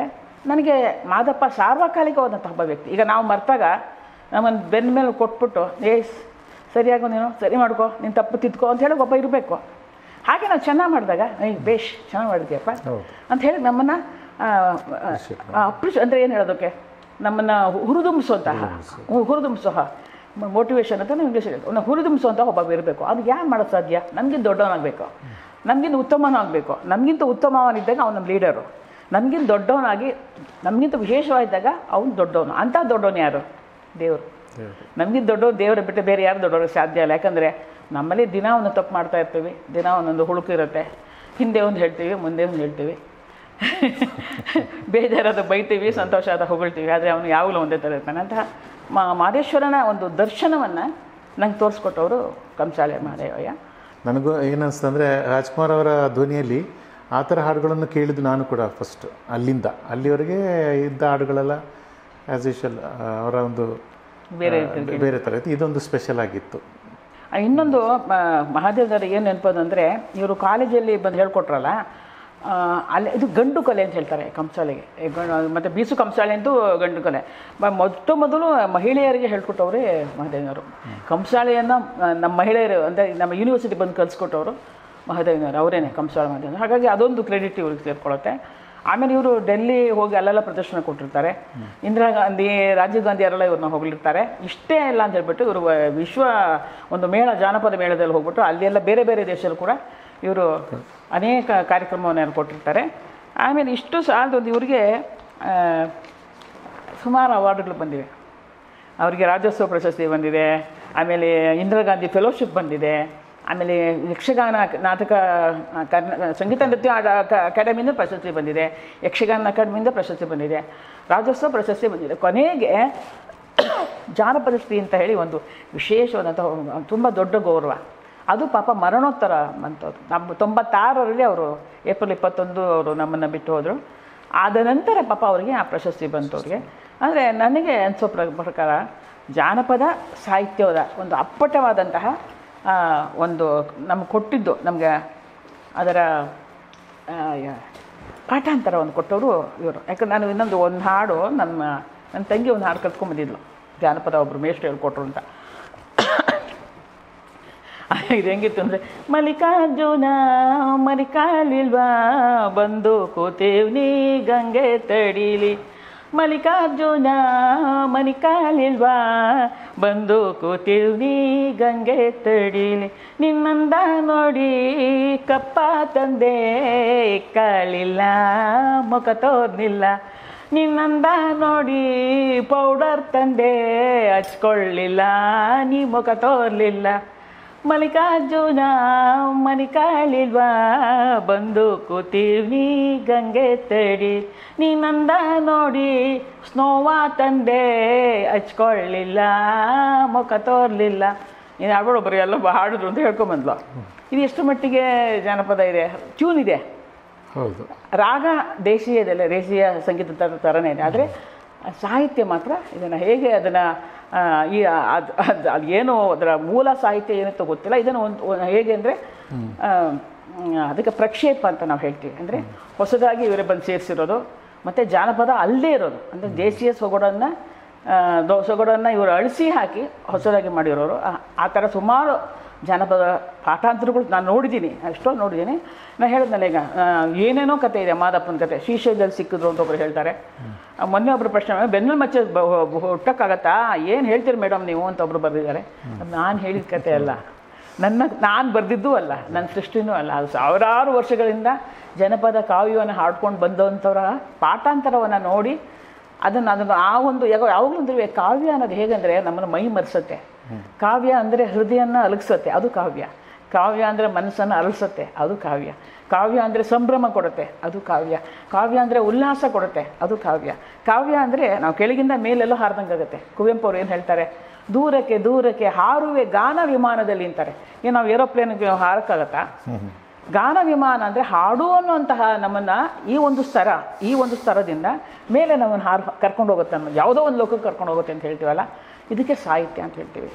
ನನಗೆ ಮಾದಪ್ಪ ಸಾರ್ವಕಾಲಿಕವಾದಂಥ ಒಬ್ಬ ವ್ಯಕ್ತಿ. ಈಗ ನಾವು ಮರೆತಾಗ ನಮ್ಮನ್ನು ಬೆನ್ನ ಮೇಲೆ ಕೊಟ್ಬಿಟ್ಟು, ಏಸ್ ಸರಿಯಾಗೋ, ನೀನು ಸರಿ ಮಾಡ್ಕೊ, ನೀನು ತಪ್ಪು ತಿದ್ಕೋ ಅಂತ ಹೇಳೋಕೆ ಒಬ್ಬ ಇರಬೇಕು. ಹಾಗೆ ನಾವು ಚೆನ್ನಾಗಿ ಮಾಡಿದಾಗ, ಏಯ್ ಬೇಷ್ ಚೆನ್ನಾಗಿ ಮಾಡಿದ್ಯಪ್ಪ ಅಂತ ಹೇಳಿ ನಮ್ಮನ್ನು ಅಪ್ರಿಷ್ ಅಂದರೆ ಏನು ಹೇಳೋದಕ್ಕೆ, ನಮ್ಮನ್ನು ಹುರಿದುಂಬಿಸೋ ಮೋಟಿವೇಶನ್ ಅಂತ ನಾವು ಇಂಗ್ಲೀಷಲ್ಲಿ ಹೇಳ್ತೀವಿ. ನಾವು ಹುರಿದುಂಬಿಸುವಂಥ ಒಬ್ಬ ಇರಬೇಕು. ಅದು ಯಾರು ಮಾಡೋದು ಸಾಧ್ಯ? ನಮಗಿಂತ ದೊಡ್ಡವನಾಗಬೇಕು, ನಮಗಿಂತ ಉತ್ತಮನಾಗಬೇಕು. ನಮಗಿಂತ ಉತ್ತಮವನಿದ್ದಾಗ ಅವ್ನು ನಮ್ಮ ಲೀಡರು, ನಮಗಿಂತ ದೊಡ್ಡವನಾಗಿ ನಮಗಿಂತ ವಿಶೇಷವಾಗಿದ್ದಾಗ ಅವ್ನು ದೊಡ್ಡವನು. ಅಂಥ ದೊಡ್ಡವನು ಯಾರು? ದೇವರು. ನಮಗಿಂತ ದೊಡ್ಡವರು ದೇವರು ಬಿಟ್ಟು ಬೇರೆ ಯಾರು ದೊಡ್ಡವ್ರಿಗೆ ಸಾಧ್ಯ ಇಲ್ಲ. ಯಾಕಂದರೆ ನಮ್ಮಲ್ಲಿ ದಿನ ಒಂದು ತಪ್ಪು ಮಾಡ್ತಾ ಇರ್ತೀವಿ, ದಿನ ಒಂದೊಂದು ಹುಳುಕಿರುತ್ತೆ, ಹಿಂದೆ ಒಂದು ಹೇಳ್ತೀವಿ, ಮುಂದೆ ಒಂದು ಹೇಳ್ತೀವಿ, ಬೇಜಾರಾದ ಬೈತೀವಿ, ಸಂತೋಷ ಆದ ಹೊಗಳ್ತೀವಿ. ಆದರೆ ಅವನು ಯಾವಾಗಲೂ ಒಂದೇ ಥರ ಇರ್ತಾನೆ. ಅಂತಹ ಮಹದೇಶ್ವರನ ಒಂದು ದರ್ಶನವನ್ನು ನಂಗೆ ತೋರಿಸ್ಕೊಟ್ಟವರು ಕಂಸಾಲೆ ಮಹದೇವಯ್ಯ. ನನಗೂ ಏನನ್ನಿಸ್ತು ಅಂದರೆ, ರಾಜ್ಕುಮಾರ್ ಅವರ ಧ್ವನಿಯಲ್ಲಿ ಆ ಥರ ಹಾಡುಗಳನ್ನು ಕೇಳಿದ್ದು ನಾನು ಕೂಡ ಫಸ್ಟ್. ಅಲ್ಲಿಂದ ಅಲ್ಲಿವರೆಗೆ ಇದ್ದ ಹಾಡುಗಳೆಲ್ಲ ಆ್ಯಸ್ ಯೂಶಲ್ ಅವರ ಒಂದು ಬೇರೆ ಥರ ಇತ್ತು. ಇದೊಂದು ಸ್ಪೆಷಲ್ ಆಗಿತ್ತು. ಇನ್ನೊಂದು ಮಹಾದೇವರ ಏನು ನೆನಪೋದಂದರೆ, ಇವರು ಕಾಲೇಜಲ್ಲಿ ಬಂದು ಹೇಳ್ಕೊಟ್ರಲ್ಲ, ಅಲ್ಲಿ ಇದು ಗಂಡು ಕಲೆ ಅಂತ ಹೇಳ್ತಾರೆ ಕಂಸಾಲೆಗೆ. ಮತ್ತು ಬೀಸು ಕಂಸಾಳೆ ಅಂತೂ ಗಂಡು ಕಲೆ. ಮೊದಲು ಮಹಿಳೆಯರಿಗೆ ಹೇಳ್ಕೊಟ್ಟವ್ರೆ ಮಹದೇವನವರು. ಕಂಸಾಳೆಯನ್ನು ನಮ್ಮ ಮಹಿಳೆಯರು ಅಂದರೆ ನಮ್ಮ ಯೂನಿವರ್ಸಿಟಿ ಬಂದು ಕಲಿಸ್ಕೊಟ್ಟವರು ಮಹದೇವನವರು ಅವರೇನೆ, ಕಂಸಾಳೆ ಮಹದೇವನ. ಹಾಗಾಗಿ ಅದೊಂದು ಕ್ರೆಡಿಟ್ ಇವ್ರಿಗೆ ಸೇರಿಕೊಳ್ಳುತ್ತೆ. ಆಮೇಲೆ ಇವರು ಡೆಲ್ಲಿ ಹೋಗಿ ಅಲ್ಲೆಲ್ಲ ಪ್ರದರ್ಶನ ಕೊಟ್ಟಿರ್ತಾರೆ. ಇಂದಿರಾ ಗಾಂಧಿ, ರಾಜೀವ್ ಗಾಂಧಿ ಅವರೆಲ್ಲ ಇವ್ರನ್ನ ಹೊಗಳಿರ್ತಾರೆ. ಇಷ್ಟೇ ಇಲ್ಲ ಅಂತ ಹೇಳ್ಬಿಟ್ಟು ಇವರು ವಿಶ್ವ ಒಂದು ಮೇಳ, ಜಾನಪದ ಮೇಳದಲ್ಲಿ ಹೋಗ್ಬಿಟ್ಟು ಅಲ್ಲೆಲ್ಲ ಬೇರೆ ಬೇರೆ ದೇಶದಲ್ಲಿ ಕೂಡ ಇವರು ಅನೇಕ ಕಾರ್ಯಕ್ರಮವನ್ನು ಕೊಟ್ಟಿರ್ತಾರೆ. ಆಮೇಲೆ ಇಷ್ಟು ಸಾಲದೊಂದು ಇವರಿಗೆ ಸುಮಾರು ಅವಾರ್ಡ್ಗಳು ಬಂದಿವೆ. ಅವರಿಗೆ ರಾಜ್ಯೋತ್ಸವ ಪ್ರಶಸ್ತಿ ಬಂದಿದೆ, ಆಮೇಲೆ ಇಂದಿರಾ ಗಾಂಧಿ ಫೆಲೋಶಿಪ್ ಬಂದಿದೆ, ಆಮೇಲೆ ಯಕ್ಷಗಾನ ನಾಟಕ ಸಂಗೀತ ನೃತ್ಯ ಅಕಾಡೆಮಿಯಿಂದ ಪ್ರಶಸ್ತಿ ಬಂದಿದೆ, ಯಕ್ಷಗಾನ ಅಕಾಡೆಮಿಯಿಂದ ಪ್ರಶಸ್ತಿ ಬಂದಿದೆ, ರಾಜ್ಯೋತ್ಸವ ಪ್ರಶಸ್ತಿ ಬಂದಿದೆ. ಕೊನೆಗೆ ಜಾನಪದಶ್ರೀ ಅಂತ ಹೇಳಿ ಒಂದು ವಿಶೇಷವಾದಂಥ ತುಂಬ ದೊಡ್ಡ ಗೌರವ. ಅದು ಪಾಪ ಮರಣೋತ್ತರ ಅಂತವ್ರು. ನಮ್ಮ 96ರಲ್ಲಿ ಅವರು ಏಪ್ರಿಲ್ 21 ಅವರು ನಮ್ಮನ್ನು ಬಿಟ್ಟು ಹೋದರು. ಆದ ನಂತರ ಪಾಪ ಅವರಿಗೆ ಆ ಪ್ರಶಸ್ತಿ ಬಂತು ಅವ್ರಿಗೆ. ಅಂದರೆ ನನಗೆ ಅನಿಸೋ ಪ್ರಕಾರ ಜಾನಪದ ಸಾಹಿತ್ಯದ ಒಂದು ಅಪ್ಪಟವಾದಂತಹ ಒಂದು ನಮ್ಗೆ ಕೊಟ್ಟಿದ್ದು, ನಮಗೆ ಅದರ ಪಾಠಾಂತರವನ್ನು ಕೊಟ್ಟವರು ಇವರು. ಯಾಕಂದ್ರೆ ನಾನು ಒಂದು ಹಾಡು ನನ್ನ ತಂಗಿ ಒಂದು ಹಾಡು ಕಲ್ತ್ಕೊಂಡ್ಬಂದಿದ್ಲು, ಜಾನಪದ ಒಬ್ಬರು ಮೇಷ್ಟ್ರು ಹೇಳ್ಕೊಟ್ರು ಅಂತ. ಇದು ಹೆಂಗಿತ್ತು ಅಂದರೆ, ಮಲ್ಲಿಕಾರ್ಜುನ ಮರಿಕಾಲಿಲ್ವಾ ಬಂದು ಕೂತೇವ್ನಿ ಗಂಗೆ ತಡೀಲಿ, ಮಲ್ಲಿಕಾರ್ಜುನ ಮರಿಕಾಲಿಲ್ವಾ ಬಂದು ಕೂತೇವ್ನಿ ಗಂಗೆ ತಡೀಲಿ, ನಿನ್ನಂದ ನೋಡಿ ಕಪ್ಪ ತಂದೆ ಕಾಲಿಲ್ಲ ಮುಖ ತೋರ್ನಿಲ್ಲ, ನಿನ್ನಂದ ನೋಡಿ ಪೌಡರ್ ತಂದೆ ಹಚ್ಕೊಳ್ಳಿಲ್ಲ ನೀ ಮುಖ ತೋರ್ಲಿಲ್ಲ, ಮಲ್ಲಿಕಾರ್ಜುನ ಮರಿಕಾಲಿಲ್ವಾ ಬಂದು ಕೂತೀವ್ನಿ ಗಂಗೆ ತಡಿ, ನೀನಂದ ನೋಡಿ ಸ್ನೋವಾ ತಂದೆ ಹಚ್ಕೊಳ್ಳಿಲ್ಲ ಮುಖ ತೋರ್ಲಿಲ್ಲ, ನೀನು ಆಡೋಬ್ಬರು ಎಲ್ಲ ಹಾಡಿದ್ರು ಅಂತ ಹೇಳ್ಕೊಂಬಂದ್ಲು. ಇದು ಎಷ್ಟು ಮಟ್ಟಿಗೆ ಜಾನಪದ ಇದೆ, ಟ್ಯೂನ್ ಇದೆ, ಹೌದು. ರಾಗ ದೇಶೀಯದಲ್ಲ, ದೇಶೀಯ ಸಂಗೀತದ ಥರನೇ, ಆದರೆ ಸಾಹಿತ್ಯ ಮಾತ್ರ ಇದನ್ನು ಹೇಗೆ ಅದನ್ನು ಈ ಅದು ಏನು ಅದರ ಮೂಲ ಸಾಹಿತ್ಯ ಏನಂತ ಗೊತ್ತಿಲ್ಲ. ಇದನ್ನು ಒಂದು ಹೇಗೆ ಅಂದರೆ ಅದಕ್ಕೆ ಪ್ರಕ್ಷೇಪ ಅಂತ ನಾವು ಹೇಳ್ತೀವಿ. ಅಂದರೆ ಹೊಸದಾಗಿ ಇವರೇ ಬಂದು ಸೇರಿಸಿರೋದು, ಮತ್ತು ಜಾನಪದ ಅಲ್ಲೇ ಇರೋದು, ಅಂದರೆ ದೇಶೀಯ ಸೊಗಡನ್ನು ಇವರು ಅಳಿಸಿ ಹಾಕಿ ಹೊಸದಾಗಿ ಮಾಡಿರೋರು. ಆ ಥರ ಸುಮಾರು ಜಾನಪದ ಪಾಠಾಂತರಗಳು ನಾನು ನೋಡಿದ್ದೀನಿ, ಅಷ್ಟೊಂದು ನೋಡಿದ್ದೀನಿ. ನಾನು ಹೇಳಿದ್ನಲ್ಲ ಈಗ ಏನೇನೋ ಕಥೆ ಇದೆ. ಮಾದಪ್ಪನ ಕಥೆ ಶ್ರೀಶೈಲದಲ್ಲಿ ಸಿಕ್ಕಿದ್ರು ಅಂತ ಒಬ್ಬರು ಹೇಳ್ತಾರೆ. ಮೊನ್ನೆ ಒಬ್ಬರು ಪ್ರಶ್ನೆ, ಬೆನ್ನಲ್ಲಿ ಮಚ್ಚ ಹುಟ್ಟಕ್ಕಾಗತ್ತಾ, ಏನು ಹೇಳ್ತೀರಿ ಮೇಡಮ್ ನೀವು ಅಂತ ಒಬ್ಬರು ಬರೆದಿದ್ದಾರೆ. ನಾನು ಹೇಳಿದ ಕಥೆ ಅಲ್ಲ, ನಾನು ಬರೆದಿದ್ದೂ ಅಲ್ಲ, ನನ್ನ ಸೃಷ್ಟಿನೂ ಅಲ್ಲ. ಅದು ಸಾವಿರಾರು ವರ್ಷಗಳಿಂದ ಜನಪದ ಕಾವ್ಯವನ್ನು ಹಾಡ್ಕೊಂಡು ಬಂದಂಥವ್ರ ಪಾಠಾಂತರವನ್ನು ನೋಡಿ ಅದನ್ನು ಆ ಒಂದು ಯಾವಾಗಲೂ ಅಂದರೆ ಕಾವ್ಯ ಅನ್ನೋದು ಹೇಗೆಂದರೆ ನಮ್ಮನ್ನು ಮೈ ಮರೆಸುತ್ತೆ. ಕಾವ್ಯ ಅಂದರೆ ಹೃದಯನ ಅಲಗಿಸುತ್ತೆ, ಅದು ಕಾವ್ಯ. ಕಾವ್ಯ ಅಂದರೆ ಮನಸ್ಸನ್ನು ಅಲಗಿಸುತ್ತೆ, ಅದು ಕಾವ್ಯ. ಕಾವ್ಯ ಅಂದರೆ ಸಂಭ್ರಮ ಕೊಡುತ್ತೆ, ಅದು ಕಾವ್ಯ. ಕಾವ್ಯ ಅಂದರೆ ಉಲ್ಲಾಸ ಕೊಡುತ್ತೆ, ಅದು ಕಾವ್ಯ. ಕಾವ್ಯ ಅಂದರೆ ನಾವು ಕೆಳಗಿಂದ ಮೇಲೆಲ್ಲೋ ಹಾರ್ದಂಗಾಗುತ್ತೆ. ಕುವೆಂಪು ಅವ್ರು ಏನು ಹೇಳ್ತಾರೆ, ದೂರಕ್ಕೆ ದೂರಕ್ಕೆ ಹಾರುವೆ ಗಾನ ವಿಮಾನದಲ್ಲಿ ಅಂತಾರೆ. ಏನು ನಾವು ಏರೋಪ್ಲೇನ್ಗೆ ಹಾರಕ್ಕಾಗತ್ತಾ? ಗಾನ ವಿಮಾನ ಅಂದರೆ ಹಾಡು ಅನ್ನುವಂತಹ ನಮ್ಮನ್ನು ಈ ಒಂದು ಸ್ತರದಿಂದ ಮೇಲೆ ನಮ್ಮನ್ನು ಕರ್ಕೊಂಡು ಹೋಗುತ್ತೆ, ನಮ್ಮ ಯಾವುದೋ ಒಂದು ಲೋಕಕ್ಕೆ ಕರ್ಕೊಂಡು ಹೋಗುತ್ತೆ ಅಂತ ಹೇಳ್ತೀವಲ್ಲ, ಇದಕ್ಕೆ ಸಾಹಿತ್ಯ ಅಂತ ಹೇಳ್ತೀವಿ.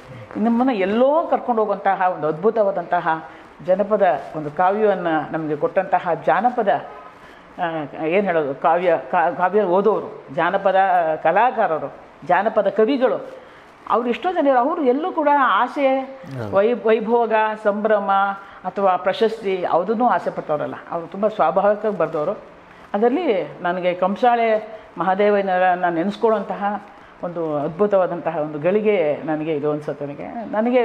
ನಮ್ಮನ್ನು ಎಲ್ಲೋ ಕರ್ಕೊಂಡು ಹೋಗುವಂತಹ ಒಂದು ಅದ್ಭುತವಾದಂತಹ ಜನಪದ ಒಂದು ಕಾವ್ಯವನ್ನು ನಮಗೆ ಕೊಟ್ಟಂತಹ ಜಾನಪದ ಏನು ಹೇಳೋದು, ಕಾವ್ಯ ಓದೋರು, ಜಾನಪದ ಕಲಾಕಾರರು, ಜಾನಪದ ಕವಿಗಳು, ಅವ್ರು ಎಷ್ಟೋ ಜನ ಅವರು ಎಲ್ಲೂ ಕೂಡ ಆಸೆ, ವೈಭೋಗ, ಸಂಭ್ರಮ ಅಥವಾ ಪ್ರಶಸ್ತಿ ಯಾವುದನ್ನೂ ಆಸೆ ಪಟ್ಟವರಲ್ಲ. ಅವರು ತುಂಬ ಸ್ವಾಭಾವಿಕವಾಗಿ ಬರೆದವರು. ಅದರಲ್ಲಿ ನನಗೆ ಕಂಸಾಳೆ ಮಹಾದೇವಯ್ಯನ ನೆನೆಸ್ಕೊಳ್ಳುವಂತಹ ಒಂದು ಅದ್ಭುತವಾದಂತಹ ಒಂದು ಗಳಿಗೆ ನನಗೆ ಇದು ಅನಿಸುತ್ತೆ. ನನಗೆ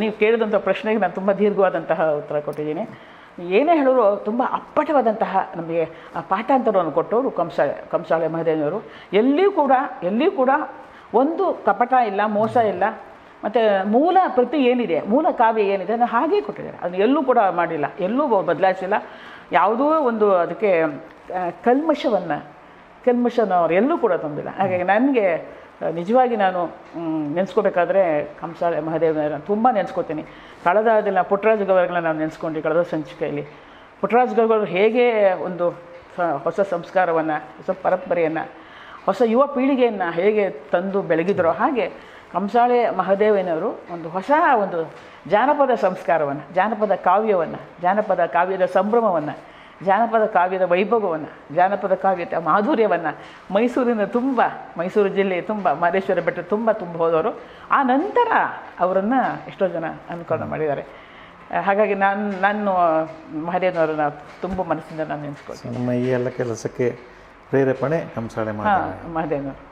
ನೀವು ಕೇಳಿದಂಥ ಪ್ರಶ್ನೆಗೆ ನಾನು ತುಂಬ ದೀರ್ಘವಾದಂತಹ ಉತ್ತರ ಕೊಟ್ಟಿದ್ದೀನಿ. ಏನೇ ಹೇಳಿದ್ರು ತುಂಬ ಅಪ್ಪಟವಾದಂತಹ ನಮಗೆ ಆ ಪಾಠಾಂತರವನ್ನು ಕೊಟ್ಟವರು ಕಂಸಾಳೆ ಮಹಾದೇವನವರು. ಎಲ್ಲಿಯೂ ಕೂಡ ಒಂದು ಕಪಟ ಇಲ್ಲ, ಮೋಸ ಇಲ್ಲ. ಮತ್ತು ಮೂಲ ಪ್ರತಿ ಏನಿದೆ, ಮೂಲ ಕಾವ್ಯ ಏನಿದೆ ಅದನ್ನು ಹಾಗೇ ಕೊಟ್ಟಿದ್ದಾರೆ. ಅದನ್ನು ಎಲ್ಲೂ ಕೂಡ ಮಾಡಿಲ್ಲ, ಎಲ್ಲೂ ಬದಲಾಯಿಸಿಲ್ಲ. ಯಾವುದೋ ಒಂದು ಅದಕ್ಕೆ ಕಲ್ಮಶವನ್ನು ಅವ್ರು ಎಲ್ಲೂ ಕೂಡ ತುಂಬಿಲ್ಲ. ಹಾಗಾಗಿ ನನಗೆ ನಿಜವಾಗಿ ನಾನು ನೆನೆಸ್ಕೋಬೇಕಾದ್ರೆ ಕಂಸಾಳೆ ಮಹಾದೇವನ ತುಂಬ ನೆನೆಸ್ಕೋತೀನಿ. ಕಳೆದ ಅದನ್ನು ಪುಟ್ಟರಾಜ ಗವಾಯಿಗಳನ್ನ ನಾವು ನೆನೆಸ್ಕೊಂಡ್ವಿ ಕಳೆದ ಸಂಚಿಕೆಯಲ್ಲಿ. ಪುಟ್ಟರಾಜ ಗವಾಯಿಗಳು ಹೇಗೆ ಒಂದು ಹೊಸ ಸಂಸ್ಕಾರವನ್ನು, ಹೊಸ ಪರಂಪರೆಯನ್ನು, ಹೊಸ ಯುವ ಪೀಳಿಗೆಯನ್ನು ಹೇಗೆ ತಂದು ಬೆಳಗಿದ್ರೋ, ಹಾಗೆ ಕಂಸಾಳೆ ಮಹಾದೇವಯ್ಯನವರು ಒಂದು ಹೊಸ ಒಂದು ಜಾನಪದ ಸಂಸ್ಕಾರವನ್ನು, ಜಾನಪದ ಕಾವ್ಯವನ್ನು, ಜಾನಪದ ಕಾವ್ಯದ ಸಂಭ್ರಮವನ್ನು, ಜಾನಪದ ಕಾವ್ಯದ ವೈಭವವನ್ನು, ಜಾನಪದ ಕಾವ್ಯದ ಮಾಧುರ್ಯವನ್ನು ಮೈಸೂರು ಜಿಲ್ಲೆ ತುಂಬ, ಮಹದೇಶ್ವರ ಬೆಟ್ಟ ತುಂಬ ಹೋದವರು. ಆ ನಂತರ ಅವರನ್ನು ಎಷ್ಟೋ ಜನ ಅನುಕರಣೆ ಮಾಡಿದ್ದಾರೆ. ಹಾಗಾಗಿ ನಾನು ಮಹಾದೇವನವರನ್ನ ತುಂಬ ಮನಸ್ಸಿಂದ ನಾನು ನೆನೆಸ್ಕೊಳ್ತೀನಿ. ನಮ್ಮ ಈ ಎಲ್ಲ ಕೆಲಸಕ್ಕೆ ಪ್ರೇರೇಪಣೆ ಕಂಸಾಳೆ ಮಹಾದೇವನವರು.